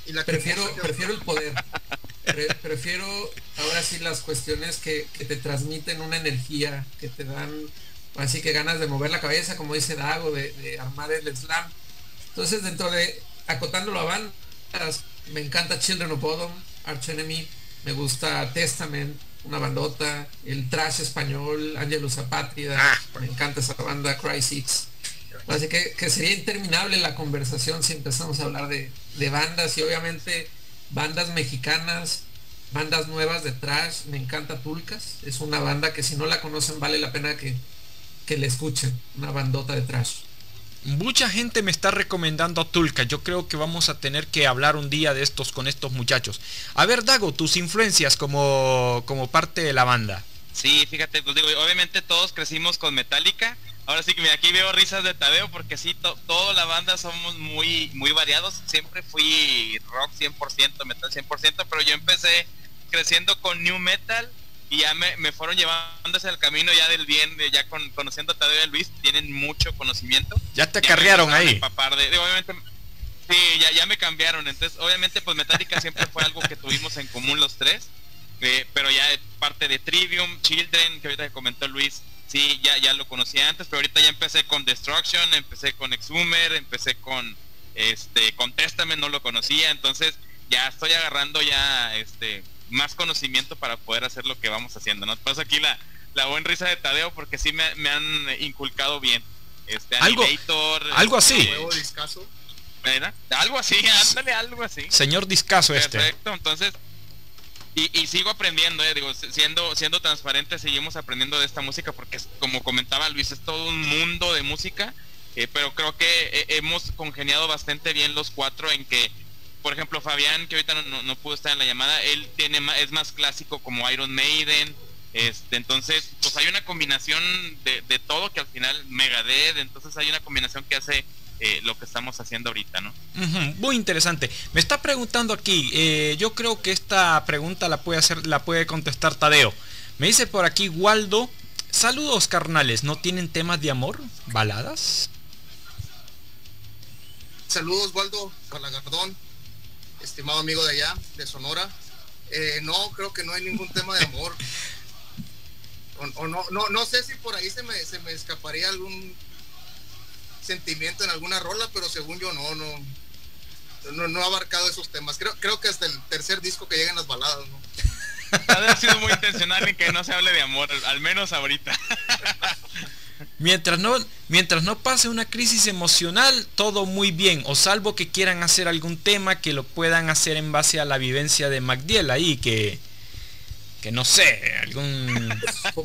¿Y la prefiero el poder? Prefiero ahora sí las cuestiones que te transmiten una energía, que te dan así que ganas de mover la cabeza, como dice Dago, de armar el slam. Entonces, dentro de acotándolo a bandas, me encanta Children of Bodom, Arch Enemy, me gusta Testament, una bandota, el thrash español, Angelus Apátrida, me encanta esa banda, Cry Six. Así que sería interminable la conversación si empezamos a hablar de bandas, y obviamente bandas mexicanas, bandas nuevas de thrash. Me encanta Tulcas, es una banda que si no la conocen vale la pena que le escuchen, una bandota de thrash. Mucha gente me está recomendando a Tulcas. Yo creo que vamos a tener que hablar un día de estos con estos muchachos. A ver, Dago, tus influencias como parte de la banda. Sí, fíjate, pues digo, obviamente todos crecimos con Metallica. Ahora sí que aquí veo risas de Tadeo, porque sí, toda la banda somos muy, muy variados. Siempre fui rock 100%, metal 100%, pero yo empecé creciendo con new metal y ya me fueron llevándose al camino ya del bien, ya conociendo a Tadeo y a Luis, tienen mucho conocimiento. Ya te acarrearon ahí. Obviamente, sí, ya me cambiaron. Entonces, obviamente, pues Metallica siempre fue algo que tuvimos en común los tres. Pero ya parte de Trivium, Children, que ahorita que comentó Luis, sí, ya lo conocía antes, pero ahorita ya empecé con Destruction, empecé con Exhumer, empecé con Testament, no lo conocía. Entonces, ya estoy agarrando ya más conocimiento para poder hacer lo que vamos haciendo, ¿no? Paso aquí la buena risa de Tadeo, porque sí me han inculcado bien. Algo así. Nuevo discazo. Algo así, ándale, algo así. Señor discazo. Perfecto, entonces. Y sigo aprendiendo, digo, siendo transparente, seguimos aprendiendo de esta música, porque como comentaba Luis, es todo un mundo de música, pero creo que hemos congeniado bastante bien los cuatro en que, por ejemplo, Fabián, que ahorita no pudo estar en la llamada, él es más clásico como Iron Maiden, entonces pues hay una combinación de todo, que al final Megadeth, entonces hay una combinación que hace lo que estamos haciendo ahorita, ¿no? Muy interesante. Me está preguntando aquí, yo creo que esta pregunta la puede contestar Tadeo. Me dice por aquí Waldo: saludos carnales, ¿no tienen temas de amor? ¿Baladas? Saludos Waldo Palagardón, estimado amigo de allá, de Sonora. No, creo que no hay ningún tema de amor. O no sé si por ahí se me escaparía algún sentimiento en alguna rola, pero según yo no he abarcado esos temas. Creo que hasta el tercer disco que llegan las baladas, ¿no? Ha sido muy intencional en que no se hable de amor, al menos ahorita. Mientras no pase una crisis emocional, todo muy bien, o salvo que quieran hacer algún tema que lo puedan hacer en base a la vivencia de Magdiel ahí, que que no sé, algún...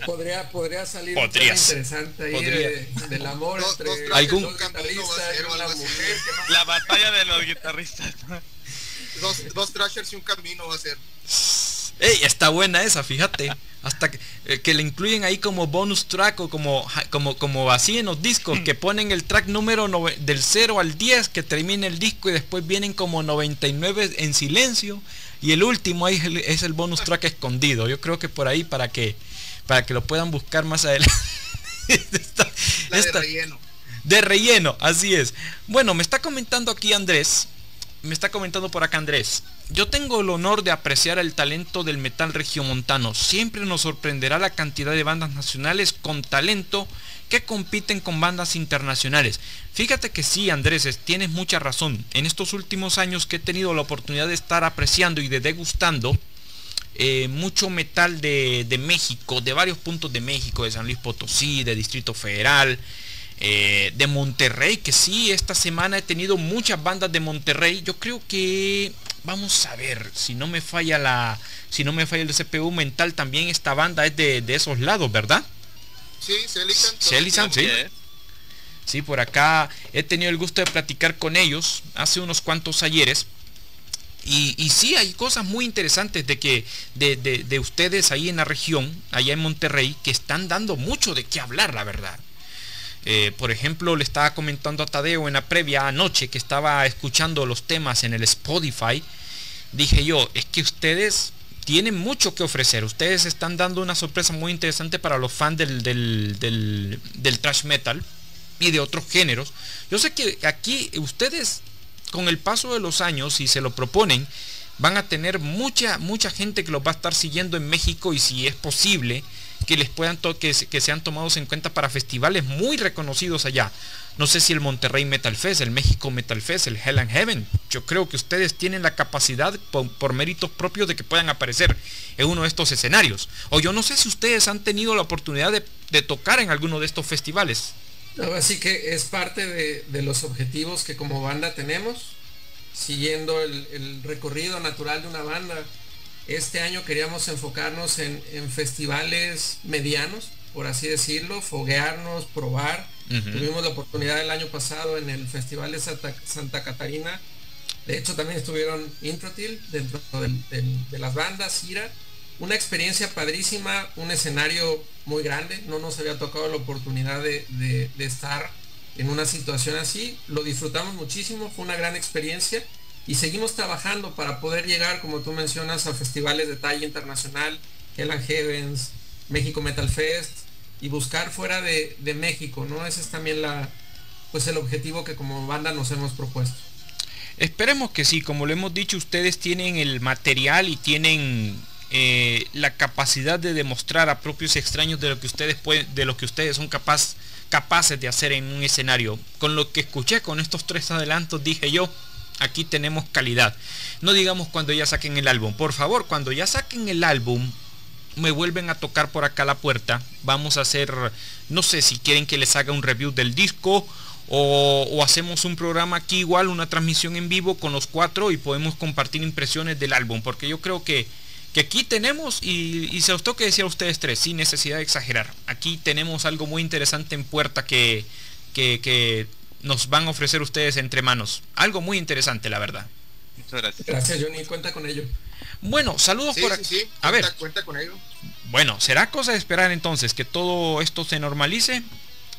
Podría salir algo interesante ahí del amor entre algún guitarrista y una mujer. La batalla de los guitarristas. Dos thrashers y un camino va a ser. Ey, está buena esa, fíjate. Hasta que le incluyen ahí como bonus track o como así en los discos, que ponen el track número del 0 al 10 que termina el disco, y después vienen como 99 en silencio, y el último ahí es el bonus track escondido. Yo creo que por ahí, para que lo puedan buscar más adelante. De relleno. De relleno, así es. Bueno, me está comentando aquí Andrés. Me está comentando por acá Andrés: yo tengo el honor de apreciar el talento del metal regiomontano. Siempre nos sorprenderá la cantidad de bandas nacionales con talento que compiten con bandas internacionales. Fíjate que sí, Andrés, tienes mucha razón. En estos últimos años que he tenido la oportunidad de estar apreciando y de degustando mucho metal de México, de varios puntos de México, de San Luis Potosí, de Distrito Federal, de Monterrey, que sí, esta semana he tenido muchas bandas de Monterrey. Yo creo que, vamos a ver, si no me falla el CPU mental, también esta banda es de esos lados, ¿verdad? Sí, Selisan, sí. Sí, por acá he tenido el gusto de platicar con ellos hace unos cuantos ayeres. Y sí, hay cosas muy interesantes de ustedes ahí en la región, allá en Monterrey, que están dando mucho de qué hablar, la verdad. Por ejemplo, le estaba comentando a Tadeo en la previa anoche, que estaba escuchando los temas en el Spotify. Dije yo, es que ustedes tienen mucho que ofrecer. Ustedes están dando una sorpresa muy interesante para los fans del thrash metal y de otros géneros. Yo sé que aquí ustedes, con el paso de los años, si se lo proponen, van a tener mucha gente que los va a estar siguiendo en México, y si es posible que les puedan que sean tomados en cuenta para festivales muy reconocidos allá. No sé si el Monterrey Metal Fest, el México Metal Fest, el Hell and Heaven. Yo creo que ustedes tienen la capacidad por méritos propios de que puedan aparecer en uno de estos escenarios. O yo no sé si ustedes han tenido la oportunidad de tocar en alguno de estos festivales. Así que es parte de los objetivos que como banda tenemos, siguiendo el recorrido natural de una banda. Este año queríamos enfocarnos en festivales medianos, por así decirlo, foguearnos, probar. Tuvimos la oportunidad el año pasado en el Festival de Santa Catarina. De hecho, también estuvieron Introtyl dentro de las bandas, Ira. Una experiencia padrísima, un escenario muy grande. No nos había tocado la oportunidad de estar en una situación así. Lo disfrutamos muchísimo, fue una gran experiencia. Y seguimos trabajando para poder llegar, como tú mencionas, a festivales de talla internacional, Hell and Heavens, México Metal Fest, y buscar fuera de México, ¿no? Ese es también el objetivo que como banda nos hemos propuesto. Esperemos que sí, como lo hemos dicho, ustedes tienen el material y tienen la capacidad de demostrar a propios extraños de lo que ustedes son capaces de hacer en un escenario. Con lo que escuché, con estos tres adelantos, dije yo, aquí tenemos calidad. No digamos cuando ya saquen el álbum. Por favor, cuando ya saquen el álbum, me vuelven a tocar por acá la puerta. Vamos a hacer, no sé si quieren que les haga un review del disco, o hacemos un programa aquí igual, una transmisión en vivo con los cuatro, y podemos compartir impresiones del álbum. Porque yo creo que aquí tenemos, y se os toque decir a ustedes tres, sin necesidad de exagerar, aquí tenemos algo muy interesante en puerta que nos van a ofrecer ustedes entre manos. Algo muy interesante, la verdad. Muchas gracias. Gracias, Johnny, cuenta con ello. Bueno, saludos por aquí. Sí, a ver. Cuenta con ello. Bueno, será cosa de esperar entonces que todo esto se normalice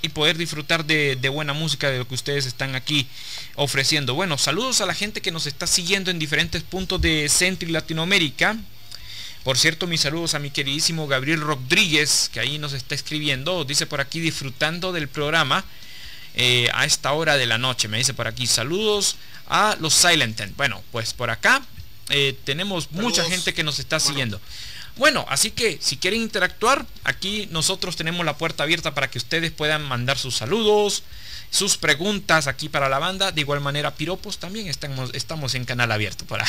y poder disfrutar de buena música, de lo que ustedes están aquí ofreciendo. Bueno, saludos a la gente que nos está siguiendo en diferentes puntos de Centro y Latinoamérica. Por cierto, mis saludos a mi queridísimo Gabriel Rodríguez, que ahí nos está escribiendo. Dice por aquí, disfrutando del programa. A esta hora de la noche, me dice por aquí. Saludos a los Silent End. Bueno, pues por acá tenemos saludos. Mucha gente que nos está siguiendo. Bueno, así que si quieren interactuar, aquí nosotros tenemos la puerta abierta para que ustedes puedan mandar sus saludos, sus preguntas aquí para la banda. De igual manera, piropos también estamos en canal abierto para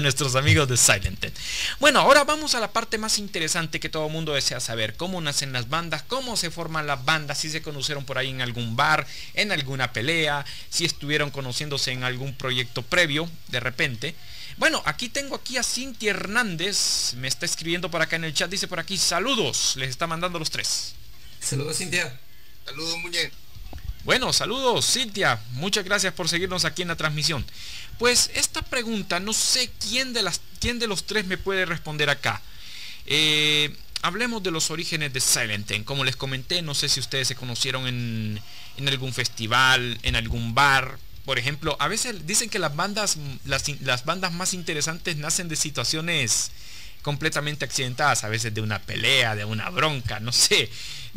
nuestros amigos de Silent End. Bueno, ahora vamos a la parte más interesante que todo el mundo desea saber: cómo nacen las bandas, cómo se forman las bandas, si se conocieron por ahí en algún bar, en alguna pelea, si estuvieron conociéndose en algún proyecto previo de repente. Bueno, aquí tengo aquí a Cintia Hernández. Me está escribiendo por acá en el chat. Dice por aquí, saludos. Les está mandando los tres. Saludos, Cintia. Saludos, Muñe. Bueno, saludos, Cintia. Muchas gracias por seguirnos aquí en la transmisión. Pues esta pregunta, no sé quién de los tres me puede responder acá. Hablemos de los orígenes de Silent End. Como les comenté, no sé si ustedes se conocieron en algún festival, en algún bar. Por ejemplo, a veces dicen que las bandas más interesantes nacen de situaciones completamente accidentadas, a veces de una pelea, de una bronca, no sé,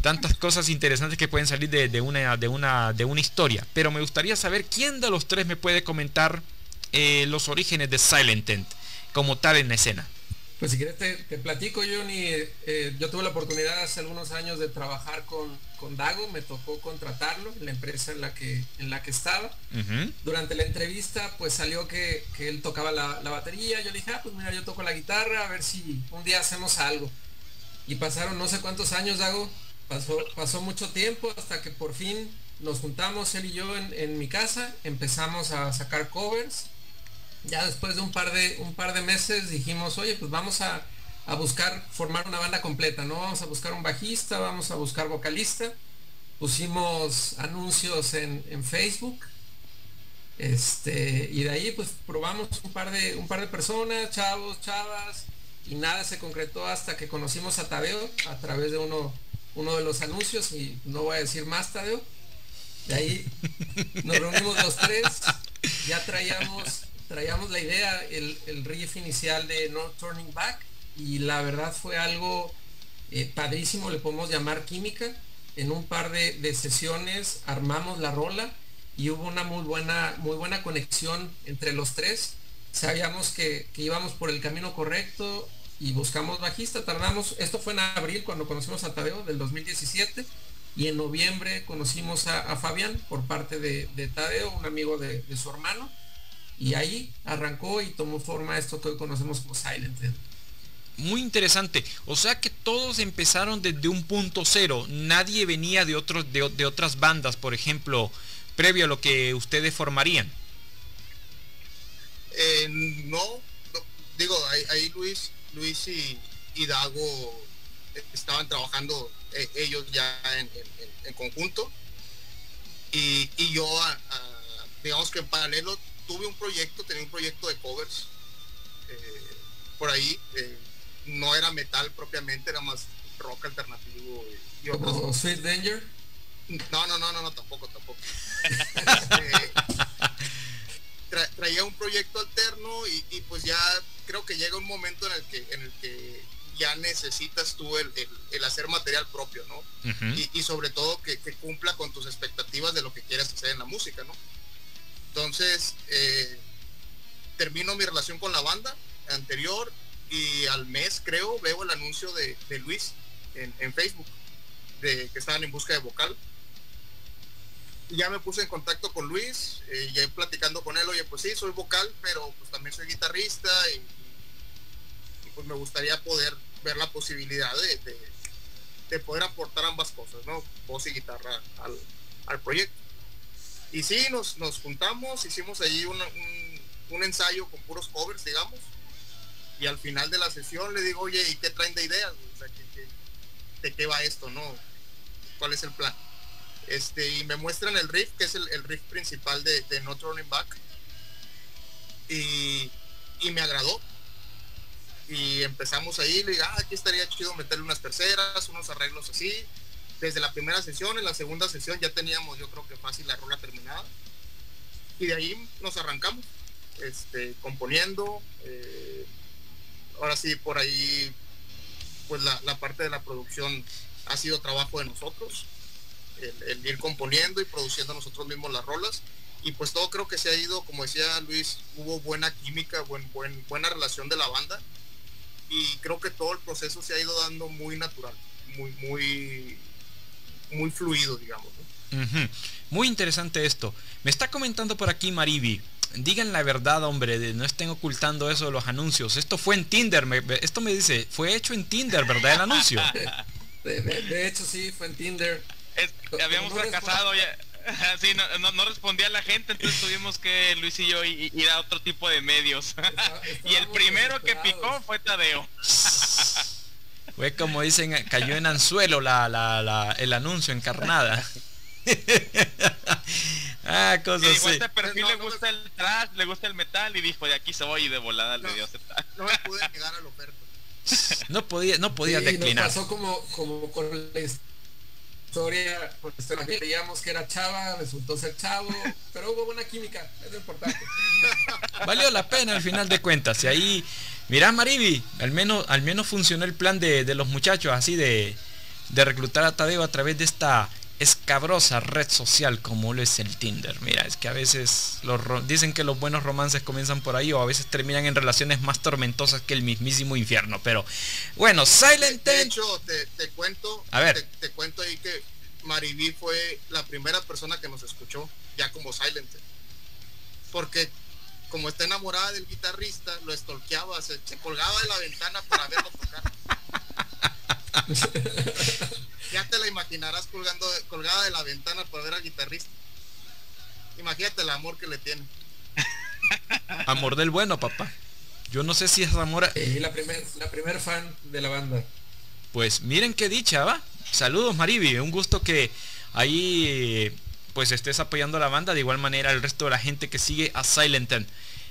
tantas cosas interesantes que pueden salir de una historia. Pero me gustaría saber quién de los tres me puede comentar los orígenes de Silent End como tal en la escena. Pues si quieres te platico, Johnny. Yo tuve la oportunidad hace algunos años de trabajar con Dago. Me tocó contratarlo en la empresa en la que estaba. Durante la entrevista pues salió que él tocaba la batería. Yo le dije, ah, pues mira, yo toco la guitarra, a ver si un día hacemos algo. Y pasaron no sé cuántos años, Dago. Pasó mucho tiempo hasta que por fin nos juntamos él y yo en mi casa. Empezamos a sacar covers. Ya después de un par de meses dijimos, oye, pues vamos a buscar formar una banda completa, ¿no? Vamos a buscar un bajista, vamos a buscar vocalista. Pusimos anuncios en Facebook. Y de ahí pues probamos un par de personas, chavos, chavas, y nada se concretó hasta que conocimos a Tadeo a través de uno de los anuncios, y no voy a decir más, Tadeo. De ahí nos reunimos los tres, ya traíamos la idea, el riff inicial de No Turning Back, y la verdad fue algo padrísimo, le podemos llamar química. En un par de sesiones armamos la rola y hubo una muy buena conexión entre los tres. Sabíamos que íbamos por el camino correcto y buscamos bajista. Tardamos, esto fue en abril cuando conocimos a Tadeo del 2017, y en noviembre conocimos a Fabián por parte de Tadeo, un amigo de su hermano. Y ahí arrancó y tomó forma esto que hoy conocemos como Silent End. Muy interesante. O sea que todos empezaron desde un punto cero. Nadie venía de otras bandas, por ejemplo, previo a lo que ustedes formarían. No, digo, ahí Luis y Dago estaban trabajando ellos ya en conjunto. Y yo, digamos que en paralelo, tenía un proyecto de covers por ahí. No era metal propiamente, era más rock alternativo y otras cosas. ¿Sweet Danger? No, tampoco. Traía un proyecto alterno y pues ya creo que llega un momento en el que ya necesitas tú el hacer material propio, ¿no? Y sobre todo que cumpla con tus expectativas de lo que quieras hacer en la música, ¿no? Entonces termino mi relación con la banda anterior y al mes creo veo el anuncio de Luis en Facebook de que estaban en busca de vocal. Y ya me puse en contacto con Luis, ya platicando con él, oye, pues sí, soy vocal, pero pues también soy guitarrista y pues me gustaría poder ver la posibilidad de poder aportar ambas cosas, ¿no? Voz y guitarra al proyecto. Y sí, nos juntamos, hicimos allí un ensayo con puros covers, digamos. Y al final de la sesión le digo, oye, ¿y qué traen de ideas? O sea, ¿de qué va esto, no? ¿Cuál es el plan? Y me muestran el riff, que es el riff principal de No Turning Back. Y me agradó. Y empezamos ahí, le digo, aquí estaría chido meterle unas terceras, unos arreglos así. Desde la primera sesión, en la segunda sesión ya teníamos, yo creo que fácil, la rola terminada. Y de ahí nos arrancamos, componiendo. Ahora sí, por ahí, pues la parte de la producción ha sido trabajo de nosotros. El ir componiendo y produciendo nosotros mismos las rolas. Y pues todo creo que se ha ido, como decía Luis, hubo buena química, buena relación de la banda. Y creo que todo el proceso se ha ido dando muy natural, muy fluido, digamos, ¿no? Muy interesante esto. Me está comentando por aquí Mariby, digan la verdad, hombre, no estén ocultando eso de los anuncios. Esto fue en Tinder, esto me dice, fue hecho en Tinder, ¿verdad? El anuncio. De hecho sí, fue en Tinder. Habíamos fracasado ya. Sí, no respondía a la gente, entonces tuvimos que Luis y yo ir a otro tipo de medios. Y el primero que picó fue Tadeo. Fue como dicen, cayó en anzuelo el anuncio, encarnada. Ah, cosas así. Este perfil le gusta el trash, le gusta el metal, y dijo, de aquí se voy, y de volada le dio aceptar. No me pude negar a lo perro. No podía declinar. Nos pasó como con la historia, porque creíamos que era chava, resultó ser chavo, pero hubo buena química, es lo importante. Valió la pena al final de cuentas. Y ahí, mirá, Mariby, al menos funcionó el plan de los muchachos, así de reclutar a Tadeo a través de esta escabrosa red social como lo es el Tinder. Mira, es que a veces dicen que los buenos romances comienzan por ahí, o a veces terminan en relaciones más tormentosas que el mismísimo infierno. Pero bueno, Silent End. De hecho, te cuento, a ver. Te cuento ahí que Mariby fue la primera persona que nos escuchó ya como Silent End, porque como está enamorada del guitarrista, lo estorqueaba, se colgaba de la ventana para verlo tocar. Ya te la imaginarás colgada de la ventana para ver al guitarrista. Imagínate el amor que le tiene. Amor del bueno, papá. Yo no sé si es amor. La primer fan de la banda. Pues miren qué dicha, va. Saludos, Mariby. Un gusto que ahí pues estés apoyando a la banda, de igual manera al resto de la gente que sigue a Silent End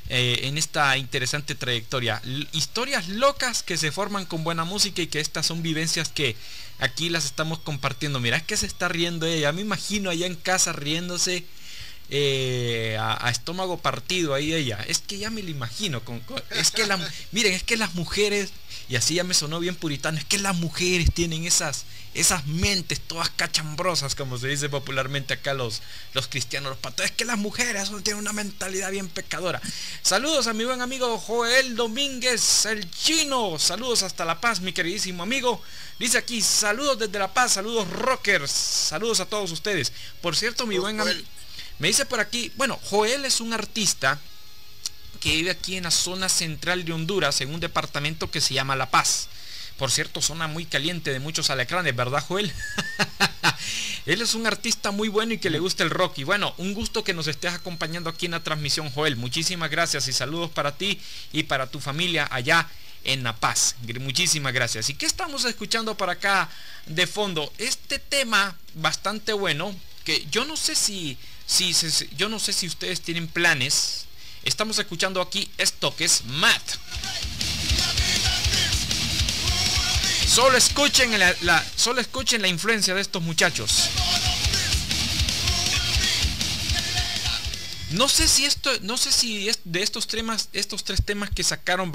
en esta interesante trayectoria. Historias locas que se forman con buena música, y que estas son vivencias que aquí las estamos compartiendo. Mirá que se está riendo ella, me imagino allá en casa riéndose a estómago partido ahí ella. Es que ya me lo imagino miren, es que las mujeres, y así ya me sonó bien puritano, es que las mujeres tienen esas mentes todas cachambrosas, como se dice popularmente acá los cristianos, los patos. Es que las mujeres tienen una mentalidad bien pecadora. Saludos a mi buen amigo Joel Domínguez, el chino. Saludos hasta La Paz, mi queridísimo amigo. Dice aquí, saludos desde La Paz, saludos rockers, saludos a todos ustedes. Por cierto, mi buen amigo, me dice por aquí, bueno, Joel es un artista que vive aquí en la zona central de Honduras, en un departamento que se llama La Paz. Por cierto, zona muy caliente, de muchos alacranes, ¿verdad, Joel? Él es un artista muy bueno y que le gusta el rock. Y bueno, un gusto que nos estés acompañando aquí en la transmisión, Joel. Muchísimas gracias y saludos para ti y para tu familia allá en La Paz. Muchísimas gracias. ¿Y qué estamos escuchando por acá de fondo? Este tema bastante bueno, que yo no sé si ustedes tienen planes. Estamos escuchando aquí esto que es Matt. Solo escuchen la influencia de estos muchachos. No sé si de estos temas, estos tres temas que sacaron,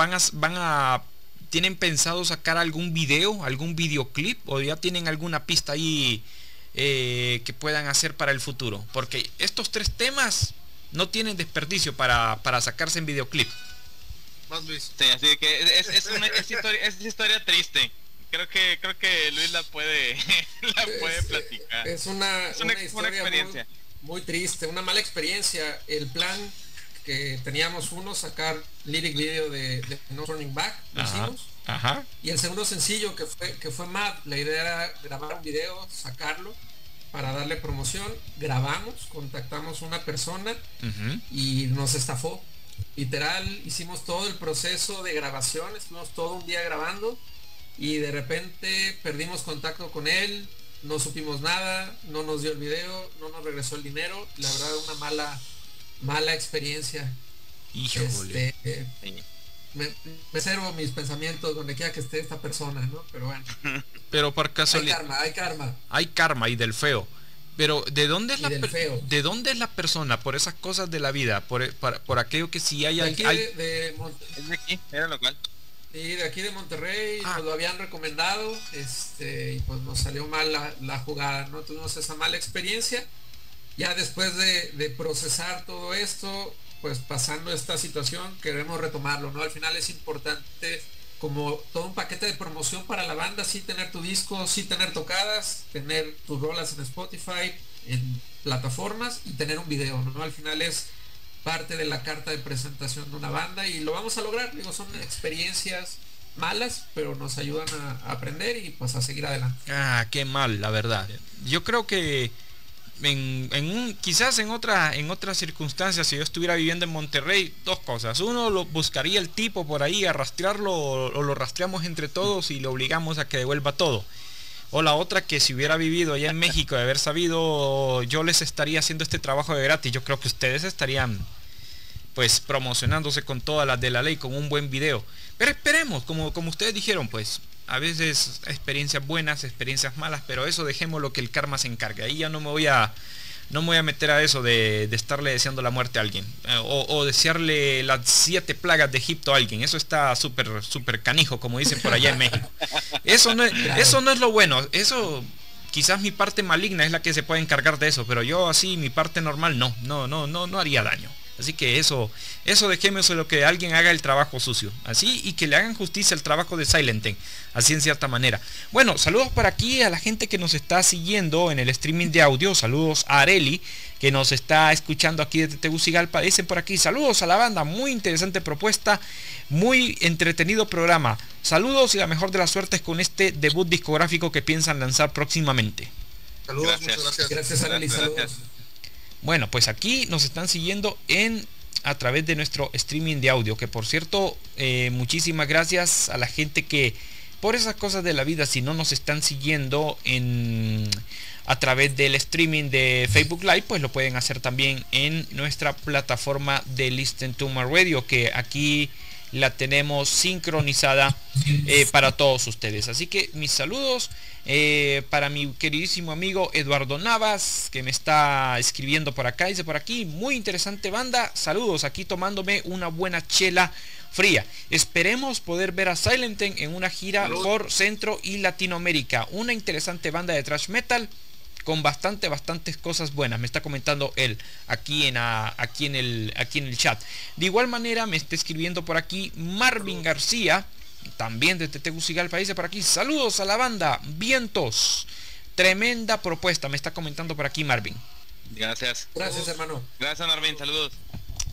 tienen pensado sacar algún video, algún videoclip, o ya tienen alguna pista ahí que puedan hacer para el futuro, porque estos tres temas no tienen desperdicio para sacarse en videoclip. Más Luis. Sí, así que es historia triste. Creo que Luis la puede platicar. Es una experiencia muy, muy triste, una mala experiencia. El plan que teníamos, uno, sacar lyric video de No Turning Back, ajá. Y el segundo sencillo que fue Matt, la idea era grabar un video, sacarlo para darle promoción. Grabamos, contactamos una persona y nos estafó. Literal, hicimos todo el proceso de grabación, estuvimos todo un día grabando y de repente perdimos contacto con él, no supimos nada, no nos dio el video, no nos regresó el dinero. La verdad, una mala experiencia. Híjole. Me cerro mis pensamientos donde quiera que esté esta persona, ¿no? Pero bueno. Pero por casualidad. Hay karma. Hay karma, y del feo. Pero ¿de dónde es la persona? Por esas cosas de la vida, por aquello que si hay alguien. Era local. Sí, de aquí de Monterrey. Nos lo habían recomendado, y pues nos salió mal la jugada, ¿no? Tuvimos esa mala experiencia. Ya después de procesar todo esto, pues pasando esta situación, queremos retomarlo, ¿no? Al final es importante, como todo un paquete de promoción para la banda, sí tener tu disco, sí tener tocadas, tener tus rolas en Spotify, en plataformas, y tener un video, ¿no? Al final es parte de la carta de presentación de una banda, y lo vamos a lograr. Digo, son experiencias malas, pero nos ayudan a aprender y pues a seguir adelante. Ah, qué mal, la verdad. Yo creo que quizás en otras circunstancias, si yo estuviera viviendo en Monterrey, dos cosas. Uno, lo buscaría el tipo por ahí, arrastrarlo, o lo rastreamos entre todos y lo obligamos a que devuelva todo. O la otra, que si hubiera vivido allá en México, de haber sabido, yo les estaría haciendo este trabajo de gratis. Yo creo que ustedes estarían pues promocionándose con todas las de la ley, con un buen video. Pero esperemos, como ustedes dijeron, pues a veces experiencias buenas, experiencias malas, pero eso dejemos lo que el karma se encargue. Ahí ya no me voy a meter a eso de estarle deseando la muerte a alguien, o desearle las 7 plagas de Egipto a alguien. Eso está súper, súper canijo, como dicen por allá en México. Eso no es lo bueno. Eso, quizás mi parte maligna es la que se puede encargar de eso, pero yo así, mi parte normal, no haría daño. Así que eso dejemos lo que alguien haga el trabajo sucio, así, y que le hagan justicia al trabajo de Silent End, así en cierta manera. Bueno, saludos para aquí a la gente que nos está siguiendo en el streaming de audio. Saludos a Areli, que nos está escuchando aquí desde Tegucigalpa. Dicen por aquí, saludos a la banda, muy interesante propuesta, muy entretenido programa. Saludos y la mejor de las suertes con este debut discográfico que piensan lanzar próximamente. Saludos, gracias. Muchas gracias. Gracias, Areli, saludos. Gracias. Bueno, pues aquí nos están siguiendo a través de nuestro streaming de audio, que por cierto, muchísimas gracias a la gente que por esas cosas de la vida, si no nos están siguiendo a través del streaming de Facebook Live, pues lo pueden hacer también en nuestra plataforma de Listen to More Radio, que aquí la tenemos sincronizada para todos ustedes. Así que mis saludos para mi queridísimo amigo Eduardo Navas, que me está escribiendo por acá. Dice por aquí, muy interesante banda, saludos, aquí tomándome una buena chela fría. Esperemos poder ver a Silent End en una gira por Centro y Latinoamérica. Una interesante banda de thrash metal con bastantes cosas buenas, me está comentando él aquí en el chat. De igual manera me está escribiendo por aquí Marvin García, también desde Tegucigalpa. Dice por aquí, saludos a la banda, vientos, tremenda propuesta, me está comentando por aquí Marvin. Gracias hermano. Gracias Marvin, saludos.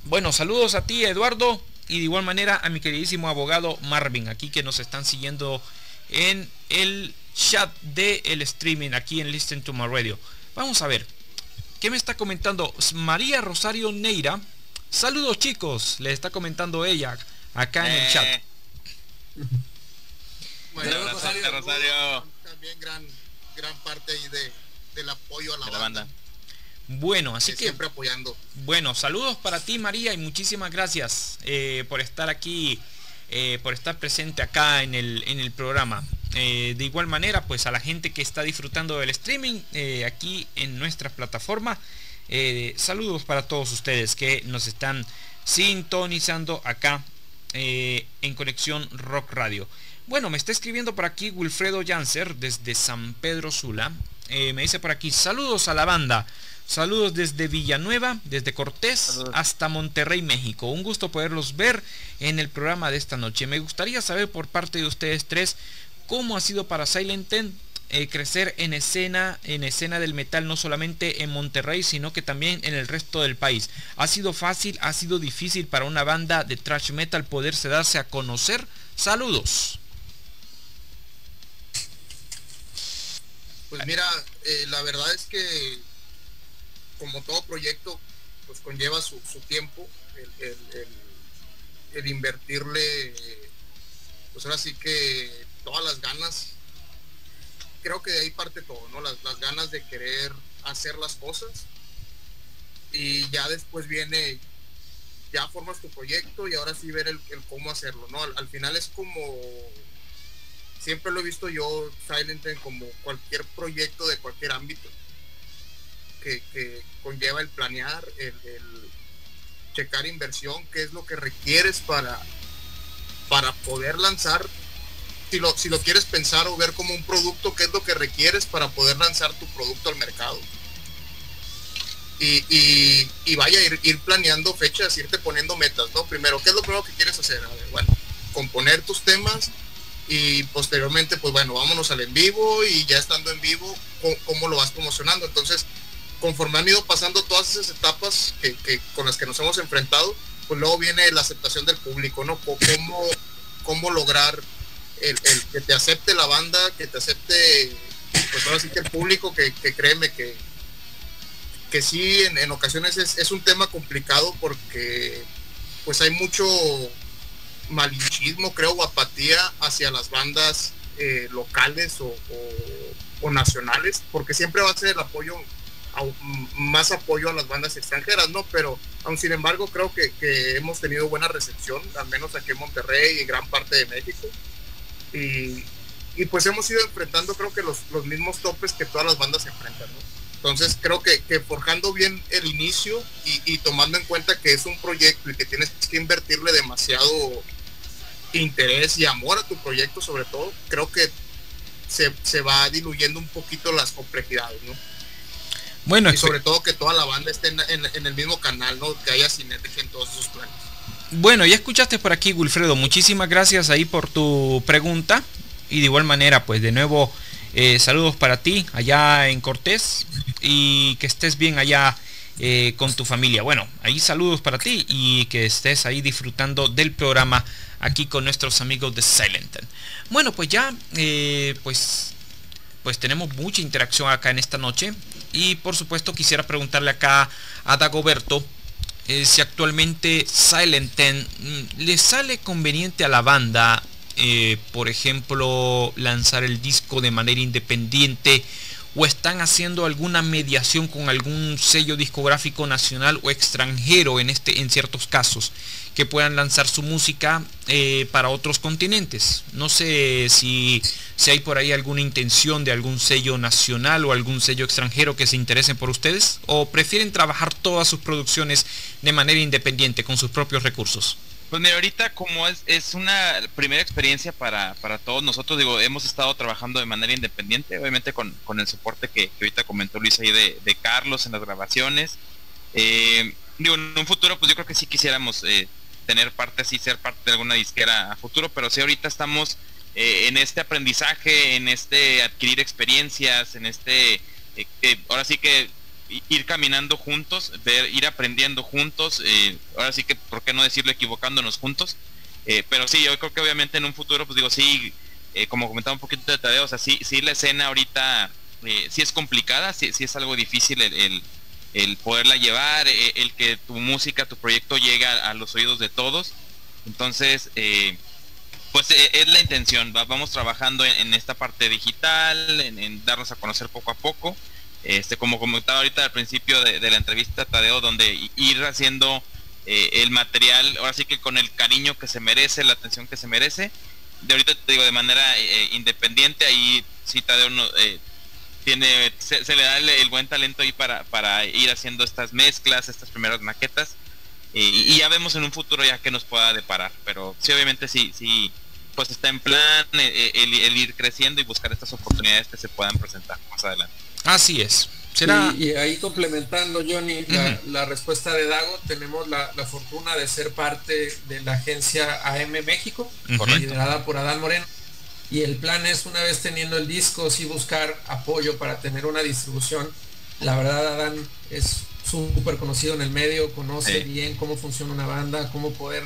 Bueno, saludos a ti Eduardo, y de igual manera a mi queridísimo abogado Marvin, aquí que nos están siguiendo en el chat del streaming aquí en Listen to My Radio. Vamos a ver qué me está comentando María Rosario Neira. Saludos chicos, le está comentando ella acá en el chat. Bueno, saludos, Rosario. También gran parte ahí del apoyo a la banda. Bueno, así que siempre apoyando. Bueno, saludos para ti María, y muchísimas gracias por estar aquí, por estar presente acá en el programa. De igual manera, pues a la gente que está disfrutando del streaming aquí en nuestra plataforma, saludos para todos ustedes que nos están sintonizando acá en Conexión Rock Radio. Bueno, me está escribiendo por aquí Wilfredo Janser desde San Pedro Sula. Me dice por aquí, saludos a la banda, saludos desde Villanueva, desde Cortés, saludos hasta Monterrey, México. Un gusto poderlos ver en el programa de esta noche. Me gustaría saber por parte de ustedes tres, ¿cómo ha sido para Silent End crecer en escena del metal, no solamente en Monterrey, sino que también en el resto del país? ¿Ha sido fácil, ha sido difícil para una banda de thrash metal poderse darse a conocer? Saludos. Pues mira, la verdad es que como todo proyecto, pues conlleva su tiempo, el invertirle, pues ahora sí que todas las ganas. Creo que de ahí parte todo, ¿no? Las ganas de querer hacer las cosas, y ya después viene, ya formas tu proyecto, y ahora sí ver el cómo hacerlo, ¿no? Al final es como, siempre lo he visto yo, Silent End, como cualquier proyecto de cualquier ámbito que conlleva el planear, el checar inversión, qué es lo que requieres para poder lanzar. Si lo quieres pensar o ver como un producto, ¿qué es lo que requieres para poder lanzar tu producto al mercado? Y vaya, ir planeando fechas, irte poniendo metas, ¿no? Primero, ¿qué es lo primero que quieres hacer? A ver, bueno, componer tus temas, y posteriormente, pues bueno, vámonos al en vivo, y ya estando en vivo, ¿cómo lo vas promocionando? Entonces, conforme han ido pasando todas esas etapas con las que nos hemos enfrentado, pues luego viene la aceptación del público, ¿no? ¿Cómo lograr el que te acepte la banda, que te acepte, pues ahora sí que el público, que créeme que que sí, en ocasiones es un tema complicado porque pues hay mucho malinchismo, creo, o apatía hacia las bandas locales o nacionales, porque siempre va a ser el apoyo, más apoyo a las bandas extranjeras, ¿no? Pero aun sin embargo creo que hemos tenido buena recepción, al menos aquí en Monterrey y gran parte de México, y pues hemos ido enfrentando, creo que los mismos topes que todas las bandas enfrentan, ¿no? Entonces creo que forjando bien el inicio y tomando en cuenta que es un proyecto y que tienes que invertirle demasiado interés y amor a tu proyecto, sobre todo, creo que se va diluyendo un poquito las complejidades, ¿no? Bueno, y sobre todo que toda la banda esté en el mismo canal, ¿no? Que haya sinergia en todos esos planes. Bueno, ya escuchaste por aquí, Wilfredo. Muchísimas gracias ahí por tu pregunta. Y de igual manera, pues de nuevo, saludos para ti allá en Cortés. Y que estés bien allá con tu familia. Bueno, ahí saludos para ti y que estés ahí disfrutando del programa aquí con nuestros amigos de Silent End. Bueno, pues ya, pues tenemos mucha interacción acá en esta noche. Y por supuesto quisiera preguntarle acá a Dagoberto si actualmente Silent End le sale conveniente a la banda, por ejemplo, lanzar el disco de manera independiente, o están haciendo alguna mediación con algún sello discográfico nacional o extranjero en ciertos casos, que puedan lanzar su música para otros continentes. No sé si hay por ahí alguna intención de algún sello nacional o algún sello extranjero que se interesen por ustedes, o prefieren trabajar todas sus producciones de manera independiente con sus propios recursos. Pues mira, ahorita como es una primera experiencia para todos nosotros, digo, hemos estado trabajando de manera independiente, obviamente con el soporte que ahorita comentó Luis ahí de Carlos en las grabaciones. Digo, en un futuro pues yo creo que sí quisiéramos tener parte así, ser parte de alguna disquera a futuro, pero sí ahorita estamos en este aprendizaje, en este adquirir experiencias, en este, ahora sí que ir caminando juntos, ir aprendiendo juntos, ahora sí que, ¿por qué no decirlo? Equivocándonos juntos, pero sí, yo creo que obviamente en un futuro, pues digo, sí, como comentaba un poquito de Tadeo, o sea, sí la escena ahorita, sí es complicada, sí es algo difícil el poderla llevar, el que tu música, tu proyecto llega a los oídos de todos, entonces, pues es la intención, vamos trabajando en esta parte digital, en darnos a conocer poco a poco. Como comentaba ahorita al principio de la entrevista, Tadeo, donde ir haciendo el material, ahora sí que con el cariño que se merece, la atención que se merece. De ahorita te digo, de manera independiente, ahí sí Tadeo se le da el buen talento ahí para ir haciendo estas mezclas, estas primeras maquetas, y ya vemos en un futuro ya que nos pueda deparar, pero sí, obviamente sí pues está en plan el ir creciendo y buscar estas oportunidades que se puedan presentar más adelante. Así es. ¿Será? Sí, y ahí complementando, Johnny, la respuesta de Dago, tenemos la fortuna de ser parte de la agencia AM México, liderada por Adán Moreno, y el plan es, una vez teniendo el disco, sí buscar apoyo para tener una distribución. La verdad, Adán es súper conocido en el medio, conoce bien cómo funciona una banda, cómo poder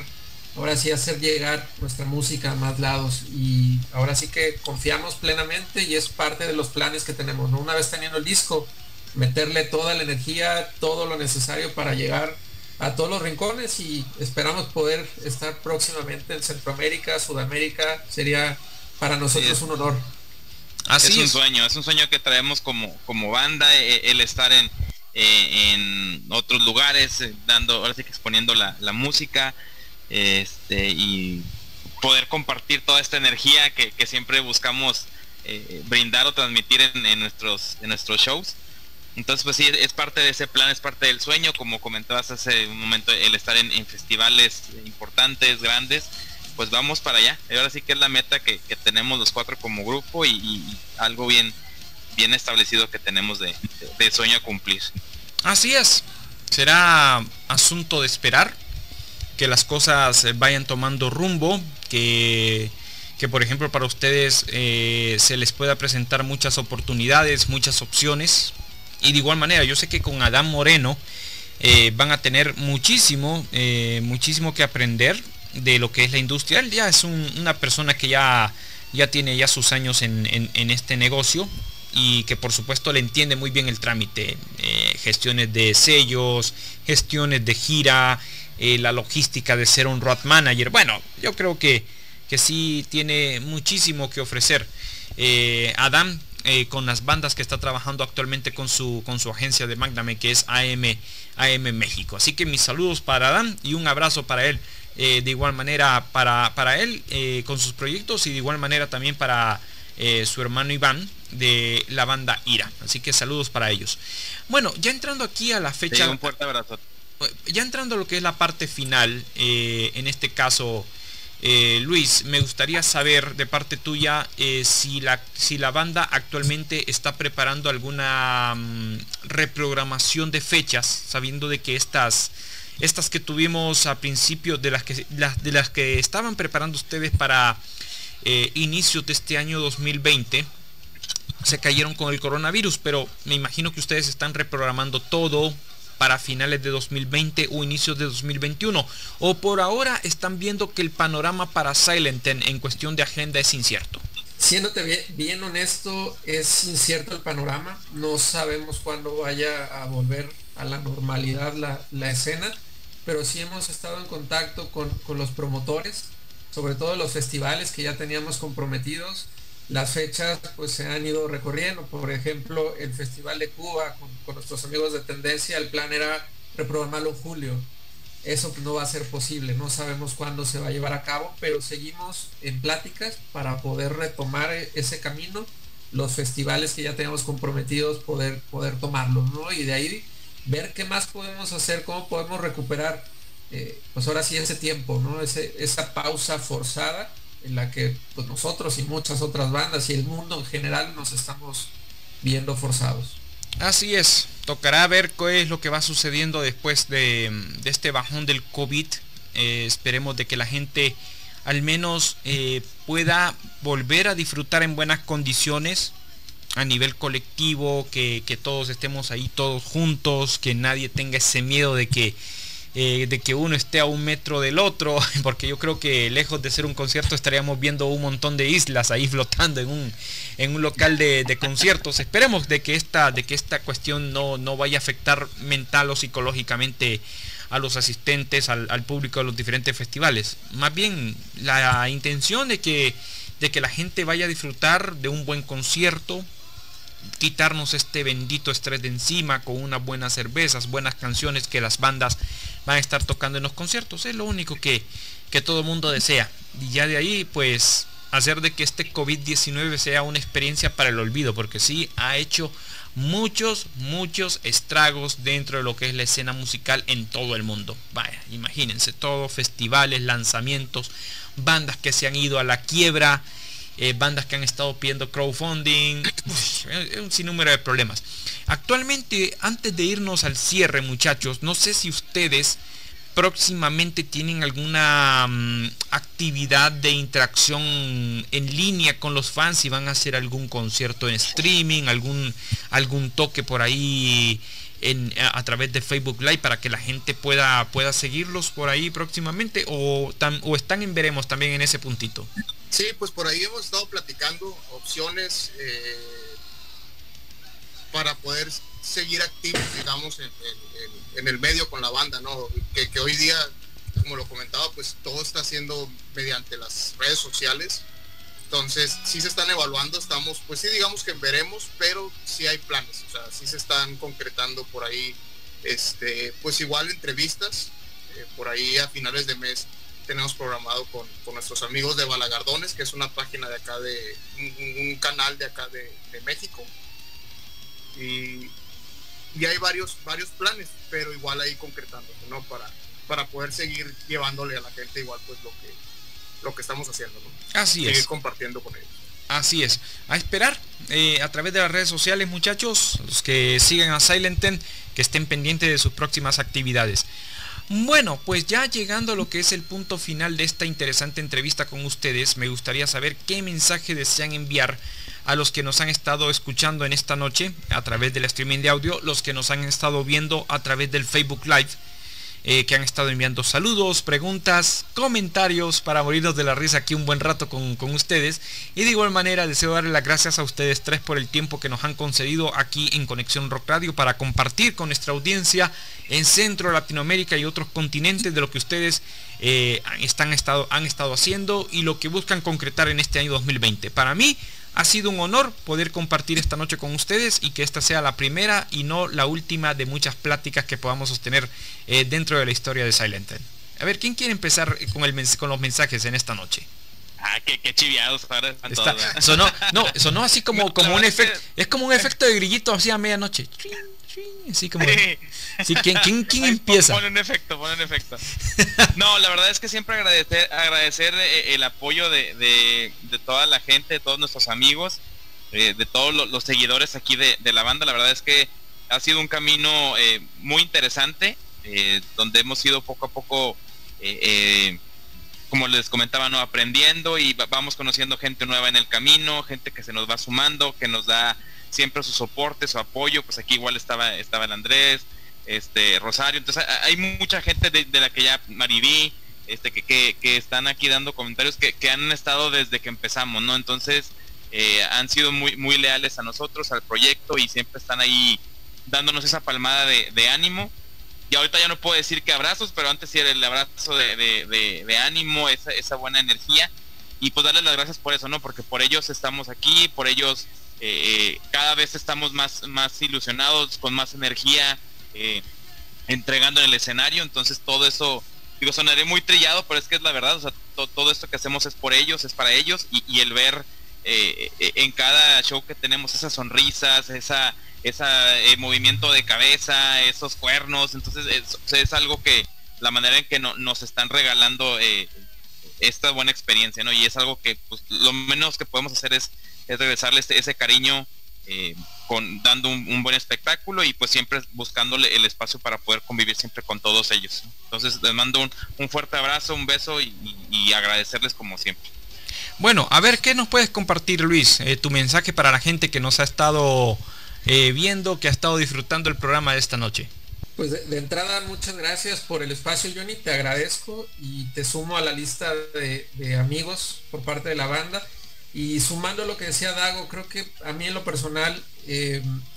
ahora sí hacer llegar nuestra música a más lados, y ahora sí que confiamos plenamente y es parte de los planes que tenemos, ¿no? Una vez teniendo el disco, meterle toda la energía, todo lo necesario para llegar a todos los rincones, y esperamos poder estar próximamente en Centroamérica, Sudamérica. Sería para nosotros un honor. Así es un sueño que traemos como banda, el estar en otros lugares, dando, ahora sí que exponiendo la música, y poder compartir toda esta energía que siempre buscamos brindar o transmitir en nuestros shows. Entonces pues sí, es parte de ese plan, es parte del sueño, como comentabas hace un momento, el estar en festivales importantes, grandes. Pues vamos para allá, y ahora sí que es la meta que tenemos los cuatro como grupo, y algo bien establecido que tenemos de sueño a cumplir. Así es, será asunto de esperar que las cosas vayan tomando rumbo, que por ejemplo para ustedes se les pueda presentar muchas oportunidades, muchas opciones, y de igual manera yo sé que con Adán Moreno van a tener muchísimo que aprender de lo que es la industria. Él ya es una persona que ya tiene sus años en este negocio, y que por supuesto le entiende muy bien el trámite, gestiones de sellos, gestiones de gira, la logística de ser un road manager. Bueno, yo creo que sí tiene muchísimo que ofrecer Adán con las bandas que está trabajando actualmente con su agencia de Magname, que es AM México. Así que mis saludos para Adán y un abrazo para él, de igual manera para él con sus proyectos, y de igual manera también para su hermano Iván de la banda Ira. Así que saludos para ellos. Bueno, ya entrando aquí a la fecha, un fuerte abrazo. Ya entrando a lo que es la parte final, en este caso, Luis, me gustaría saber de parte tuya si la banda actualmente está preparando alguna reprogramación de fechas, sabiendo de que estas que tuvimos a principio, de las que estaban preparando ustedes para inicios de este año 2020, se cayeron con el coronavirus, pero me imagino que ustedes están reprogramando todo para finales de 2020 o inicios de 2021, o por ahora están viendo que el panorama para Silent End en cuestión de agenda es incierto. Siéndote bien honesto, es incierto el panorama. No sabemos cuándo vaya a volver a la normalidad la escena, pero sí hemos estado en contacto con los promotores, sobre todo los festivales que ya teníamos comprometidos. Las fechas pues se han ido recorriendo. Por ejemplo, el Festival de Cuba con nuestros amigos de Tendencia, el plan era reprogramarlo en julio. Eso no va a ser posible, no sabemos cuándo se va a llevar a cabo, pero seguimos en pláticas para poder retomar ese camino, los festivales que ya teníamos comprometidos poder tomarlos, ¿no? Y de ahí ver qué más podemos hacer, cómo podemos recuperar pues ahora sí ese tiempo, ¿no? Esa pausa forzada en la que pues nosotros y muchas otras bandas y el mundo en general nos estamos viendo forzados. Así es, tocará ver qué es lo que va sucediendo después de este bajón del COVID. Esperemos de que la gente al menos pueda volver a disfrutar en buenas condiciones a nivel colectivo, que todos estemos ahí todos juntos, que nadie tenga ese miedo de que uno esté a un metro del otro, porque yo creo que lejos de ser un concierto estaríamos viendo un montón de islas ahí flotando en un local de conciertos. Esperemos de que esta cuestión no vaya a afectar mental o psicológicamente a los asistentes, al público de los diferentes festivales. Más bien la intención de que la gente vaya a disfrutar de un buen concierto, quitarnos este bendito estrés de encima con unas buenas cervezas, buenas canciones que las bandas van a estar tocando en los conciertos. Es lo único que todo el mundo desea, y ya de ahí pues hacer de que este COVID-19 sea una experiencia para el olvido, porque sí ha hecho muchos estragos dentro de lo que es la escena musical en todo el mundo. Vaya, imagínense, todos festivales, lanzamientos, bandas que se han ido a la quiebra, bandas que han estado pidiendo crowdfunding. Uf, un sinnúmero de problemas. Actualmente, antes de irnos al cierre, muchachos, no sé si ustedes próximamente tienen alguna actividad de interacción en línea con los fans, si van a hacer algún concierto en streaming, algún toque por ahí a través de Facebook Live, para que la gente pueda seguirlos por ahí próximamente, o están en veremos también en ese puntito. Sí, pues por ahí hemos estado platicando opciones para poder seguir activos, digamos, en el medio con la banda, ¿no? Que hoy día, como lo comentaba, pues todo está siendo mediante las redes sociales. Entonces, sí se están evaluando, estamos, pues sí, digamos que veremos, pero sí hay planes, o sea, sí se están concretando por ahí, pues igual entrevistas, por ahí a finales de mes. Tenemos programado con nuestros amigos de Balagardones, que es una página de acá, de un canal de acá de México, y hay varios planes, pero igual ahí concretándose, ¿no? Para poder seguir llevándole a la gente igual pues lo que estamos haciendo, ¿no? Así seguir es, seguir compartiendo con ellos. Así es, a esperar a través de las redes sociales, muchachos, los que sigan a Silent End, que estén pendientes de sus próximas actividades. Bueno, pues ya llegando a lo que es el punto final de esta interesante entrevista con ustedes, me gustaría saber qué mensaje desean enviar a los que nos han estado escuchando en esta noche a través del streaming de audio, los que nos han estado viendo a través del Facebook Live, que han estado enviando saludos, preguntas, comentarios para morirnos de la risa aquí un buen rato con ustedes. Y de igual manera deseo darle las gracias a ustedes tres por el tiempo que nos han concedido aquí en Conexión Rock Radio para compartir con nuestra audiencia en Centro, Latinoamérica y otros continentes de lo que ustedes han estado haciendo y lo que buscan concretar en este año 2020. Para mí ha sido un honor poder compartir esta noche con ustedes y que esta sea la primera y no la última de muchas pláticas que podamos sostener dentro de la historia de Silent End. A ver, ¿quién quiere empezar con los mensajes en esta noche? Ah, qué chiviados ahora están todos, ¿eh? Sonó así como un efecto, es como un efecto de grillito así a medianoche. Así como... Sí, ¿quién empieza? Pon un efecto. No, la verdad es que siempre agradecer el apoyo de toda la gente, de todos nuestros amigos, de todos los seguidores aquí de la banda. La verdad es que ha sido un camino muy interesante, donde hemos ido poco a poco, como les comentaba, ¿no?, aprendiendo, y vamos conociendo gente nueva en el camino, gente que se nos va sumando, que nos da siempre su soporte, su apoyo. Pues aquí igual estaba el Andrés, Rosario. Entonces hay mucha gente de la que ya Maribí, que están aquí dando comentarios, que han estado desde que empezamos, ¿no? Entonces han sido muy, muy leales a nosotros, al proyecto, y siempre están ahí dándonos esa palmada de ánimo. Y ahorita ya no puedo decir que abrazos, pero antes sí era el abrazo de ánimo, esa buena energía. Y pues darles las gracias por eso, ¿no? Porque por ellos estamos aquí, por ellos cada vez estamos más ilusionados, con más energía, entregando en el escenario. Entonces todo eso, digo, sonaré muy trillado, pero es que es la verdad. O sea, todo esto que hacemos es por ellos, es para ellos, y el ver en cada show que tenemos esas sonrisas, ese movimiento de cabeza, esos cuernos. Entonces es algo que, la manera en que nos están regalando esta buena experiencia, ¿no? Y es algo que, pues, lo menos que podemos hacer es regresarle ese cariño, dando un buen espectáculo, y pues siempre buscándole el espacio para poder convivir siempre con todos ellos. Entonces les mando un fuerte abrazo, un beso, y agradecerles como siempre. Bueno, a ver, ¿qué nos puedes compartir, Luis? Tu mensaje para la gente que nos ha estado viendo, que ha estado disfrutando el programa de esta noche. Pues de entrada, muchas gracias por el espacio, Johnny, te agradezco, y te sumo a la lista de amigos por parte de la banda. Y sumando lo que decía Dago, creo que a mí en lo personal,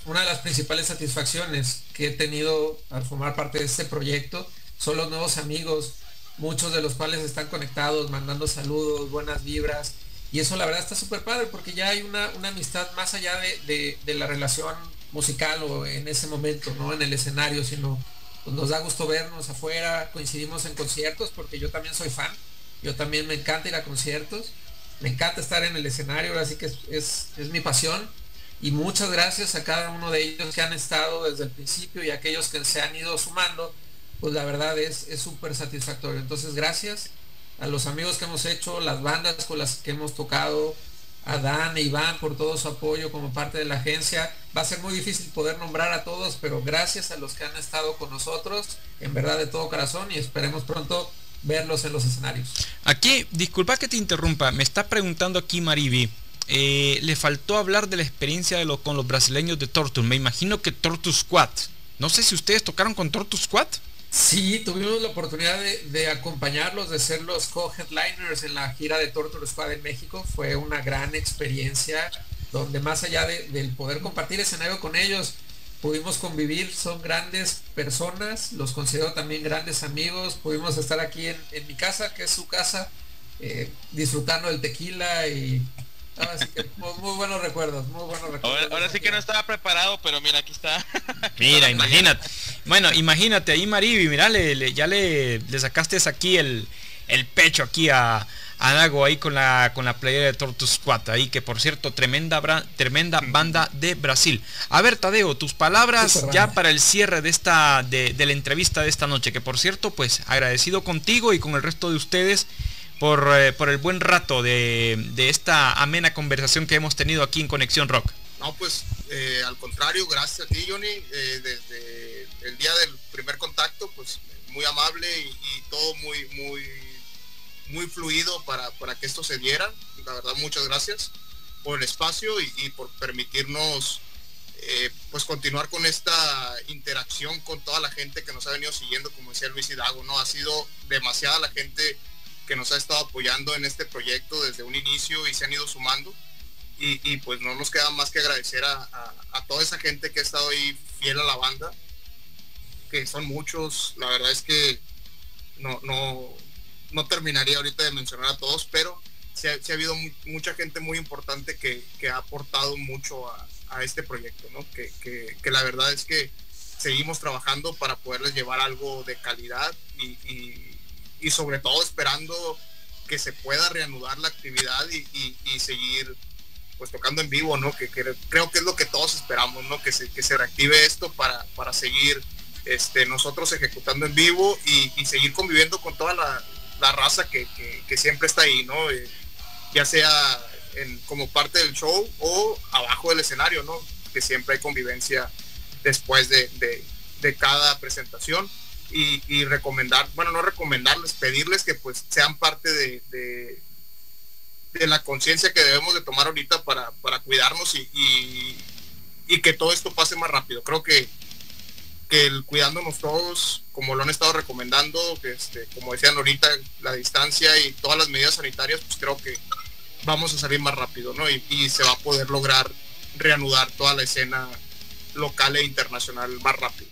una de las principales satisfacciones que he tenido al formar parte de este proyecto son los nuevos amigos, muchos de los cuales están conectados, mandando saludos, buenas vibras, y eso la verdad está súper padre, porque ya hay una amistad más allá de la relación musical o en ese momento, ¿no?, en el escenario, sino pues nos da gusto vernos afuera, coincidimos en conciertos, porque yo también soy fan, yo también me encanta ir a conciertos, me encanta estar en el escenario, ahora sí que es mi pasión. Y muchas gracias a cada uno de ellos que han estado desde el principio, y a aquellos que se han ido sumando, pues la verdad es súper satisfactorio. Entonces gracias a los amigos que hemos hecho, las bandas con las que hemos tocado, a Dan e Iván por todo su apoyo como parte de la agencia. Va a ser muy difícil poder nombrar a todos, pero gracias a los que han estado con nosotros, en verdad de todo corazón, y esperemos pronto verlos en los escenarios. Aquí, disculpa que te interrumpa, me está preguntando aquí Mariby, le faltó hablar de la experiencia con los brasileños de Torture. Me imagino que Torture Squad, no sé si ustedes tocaron con Torture Squad. Sí, tuvimos la oportunidad de acompañarlos, de ser los co-headliners en la gira de Torture Squad en México. Fue una gran experiencia, donde más allá del poder compartir escenario con ellos, pudimos convivir. Son grandes personas, los considero también grandes amigos. Pudimos estar aquí en mi casa, que es su casa, disfrutando del tequila, y así que muy buenos recuerdos, muy buenos recuerdos. Ahora sí que no estaba preparado, pero mira, aquí está. Mira, imagínate. Bueno, imagínate ahí, Mariby, mira, ya le sacaste aquí el pecho aquí a Dago ahí con la playera de Torture Squad, ahí que por cierto, tremenda banda de Brasil. A ver, Tadeo, tus palabras ya para el cierre de la entrevista de esta noche, que por cierto, pues agradecido contigo y con el resto de ustedes por el buen rato de esta amena conversación que hemos tenido aquí en Conexión Rock. No, pues al contrario, gracias a ti, Johnny, desde el día del primer contacto, pues muy amable y todo muy fluido para que esto se diera. La verdad, muchas gracias por el espacio y por permitirnos pues continuar con esta interacción con toda la gente que nos ha venido siguiendo, como decía Luis y Dago, ¿no? Ha sido demasiada la gente que nos ha estado apoyando en este proyecto desde un inicio y se han ido sumando, y pues no nos queda más que agradecer a toda esa gente que ha estado ahí fiel a la banda, que son muchos. La verdad es que no terminaría ahorita de mencionar a todos, pero sí ha habido mucha gente muy importante que ha aportado mucho a este proyecto, ¿no? Que la verdad es que seguimos trabajando para poderles llevar algo de calidad y sobre todo esperando que se pueda reanudar la actividad y seguir pues tocando en vivo, ¿no? Que creo que es lo que todos esperamos, ¿no? Que se reactive esto para seguir nosotros ejecutando en vivo y seguir conviviendo con toda la raza que siempre está ahí, ¿no? Ya sea como parte del show o abajo del escenario, ¿no? Que siempre hay convivencia después de cada presentación. Y pedirles que pues sean parte de la conciencia que debemos de tomar ahorita para cuidarnos y que todo esto pase más rápido. Creo que el cuidándonos todos, como lo han estado recomendando, que como decían ahorita, la distancia y todas las medidas sanitarias, pues creo que vamos a salir más rápido, ¿no? Y se va a poder lograr reanudar toda la escena local e internacional más rápido.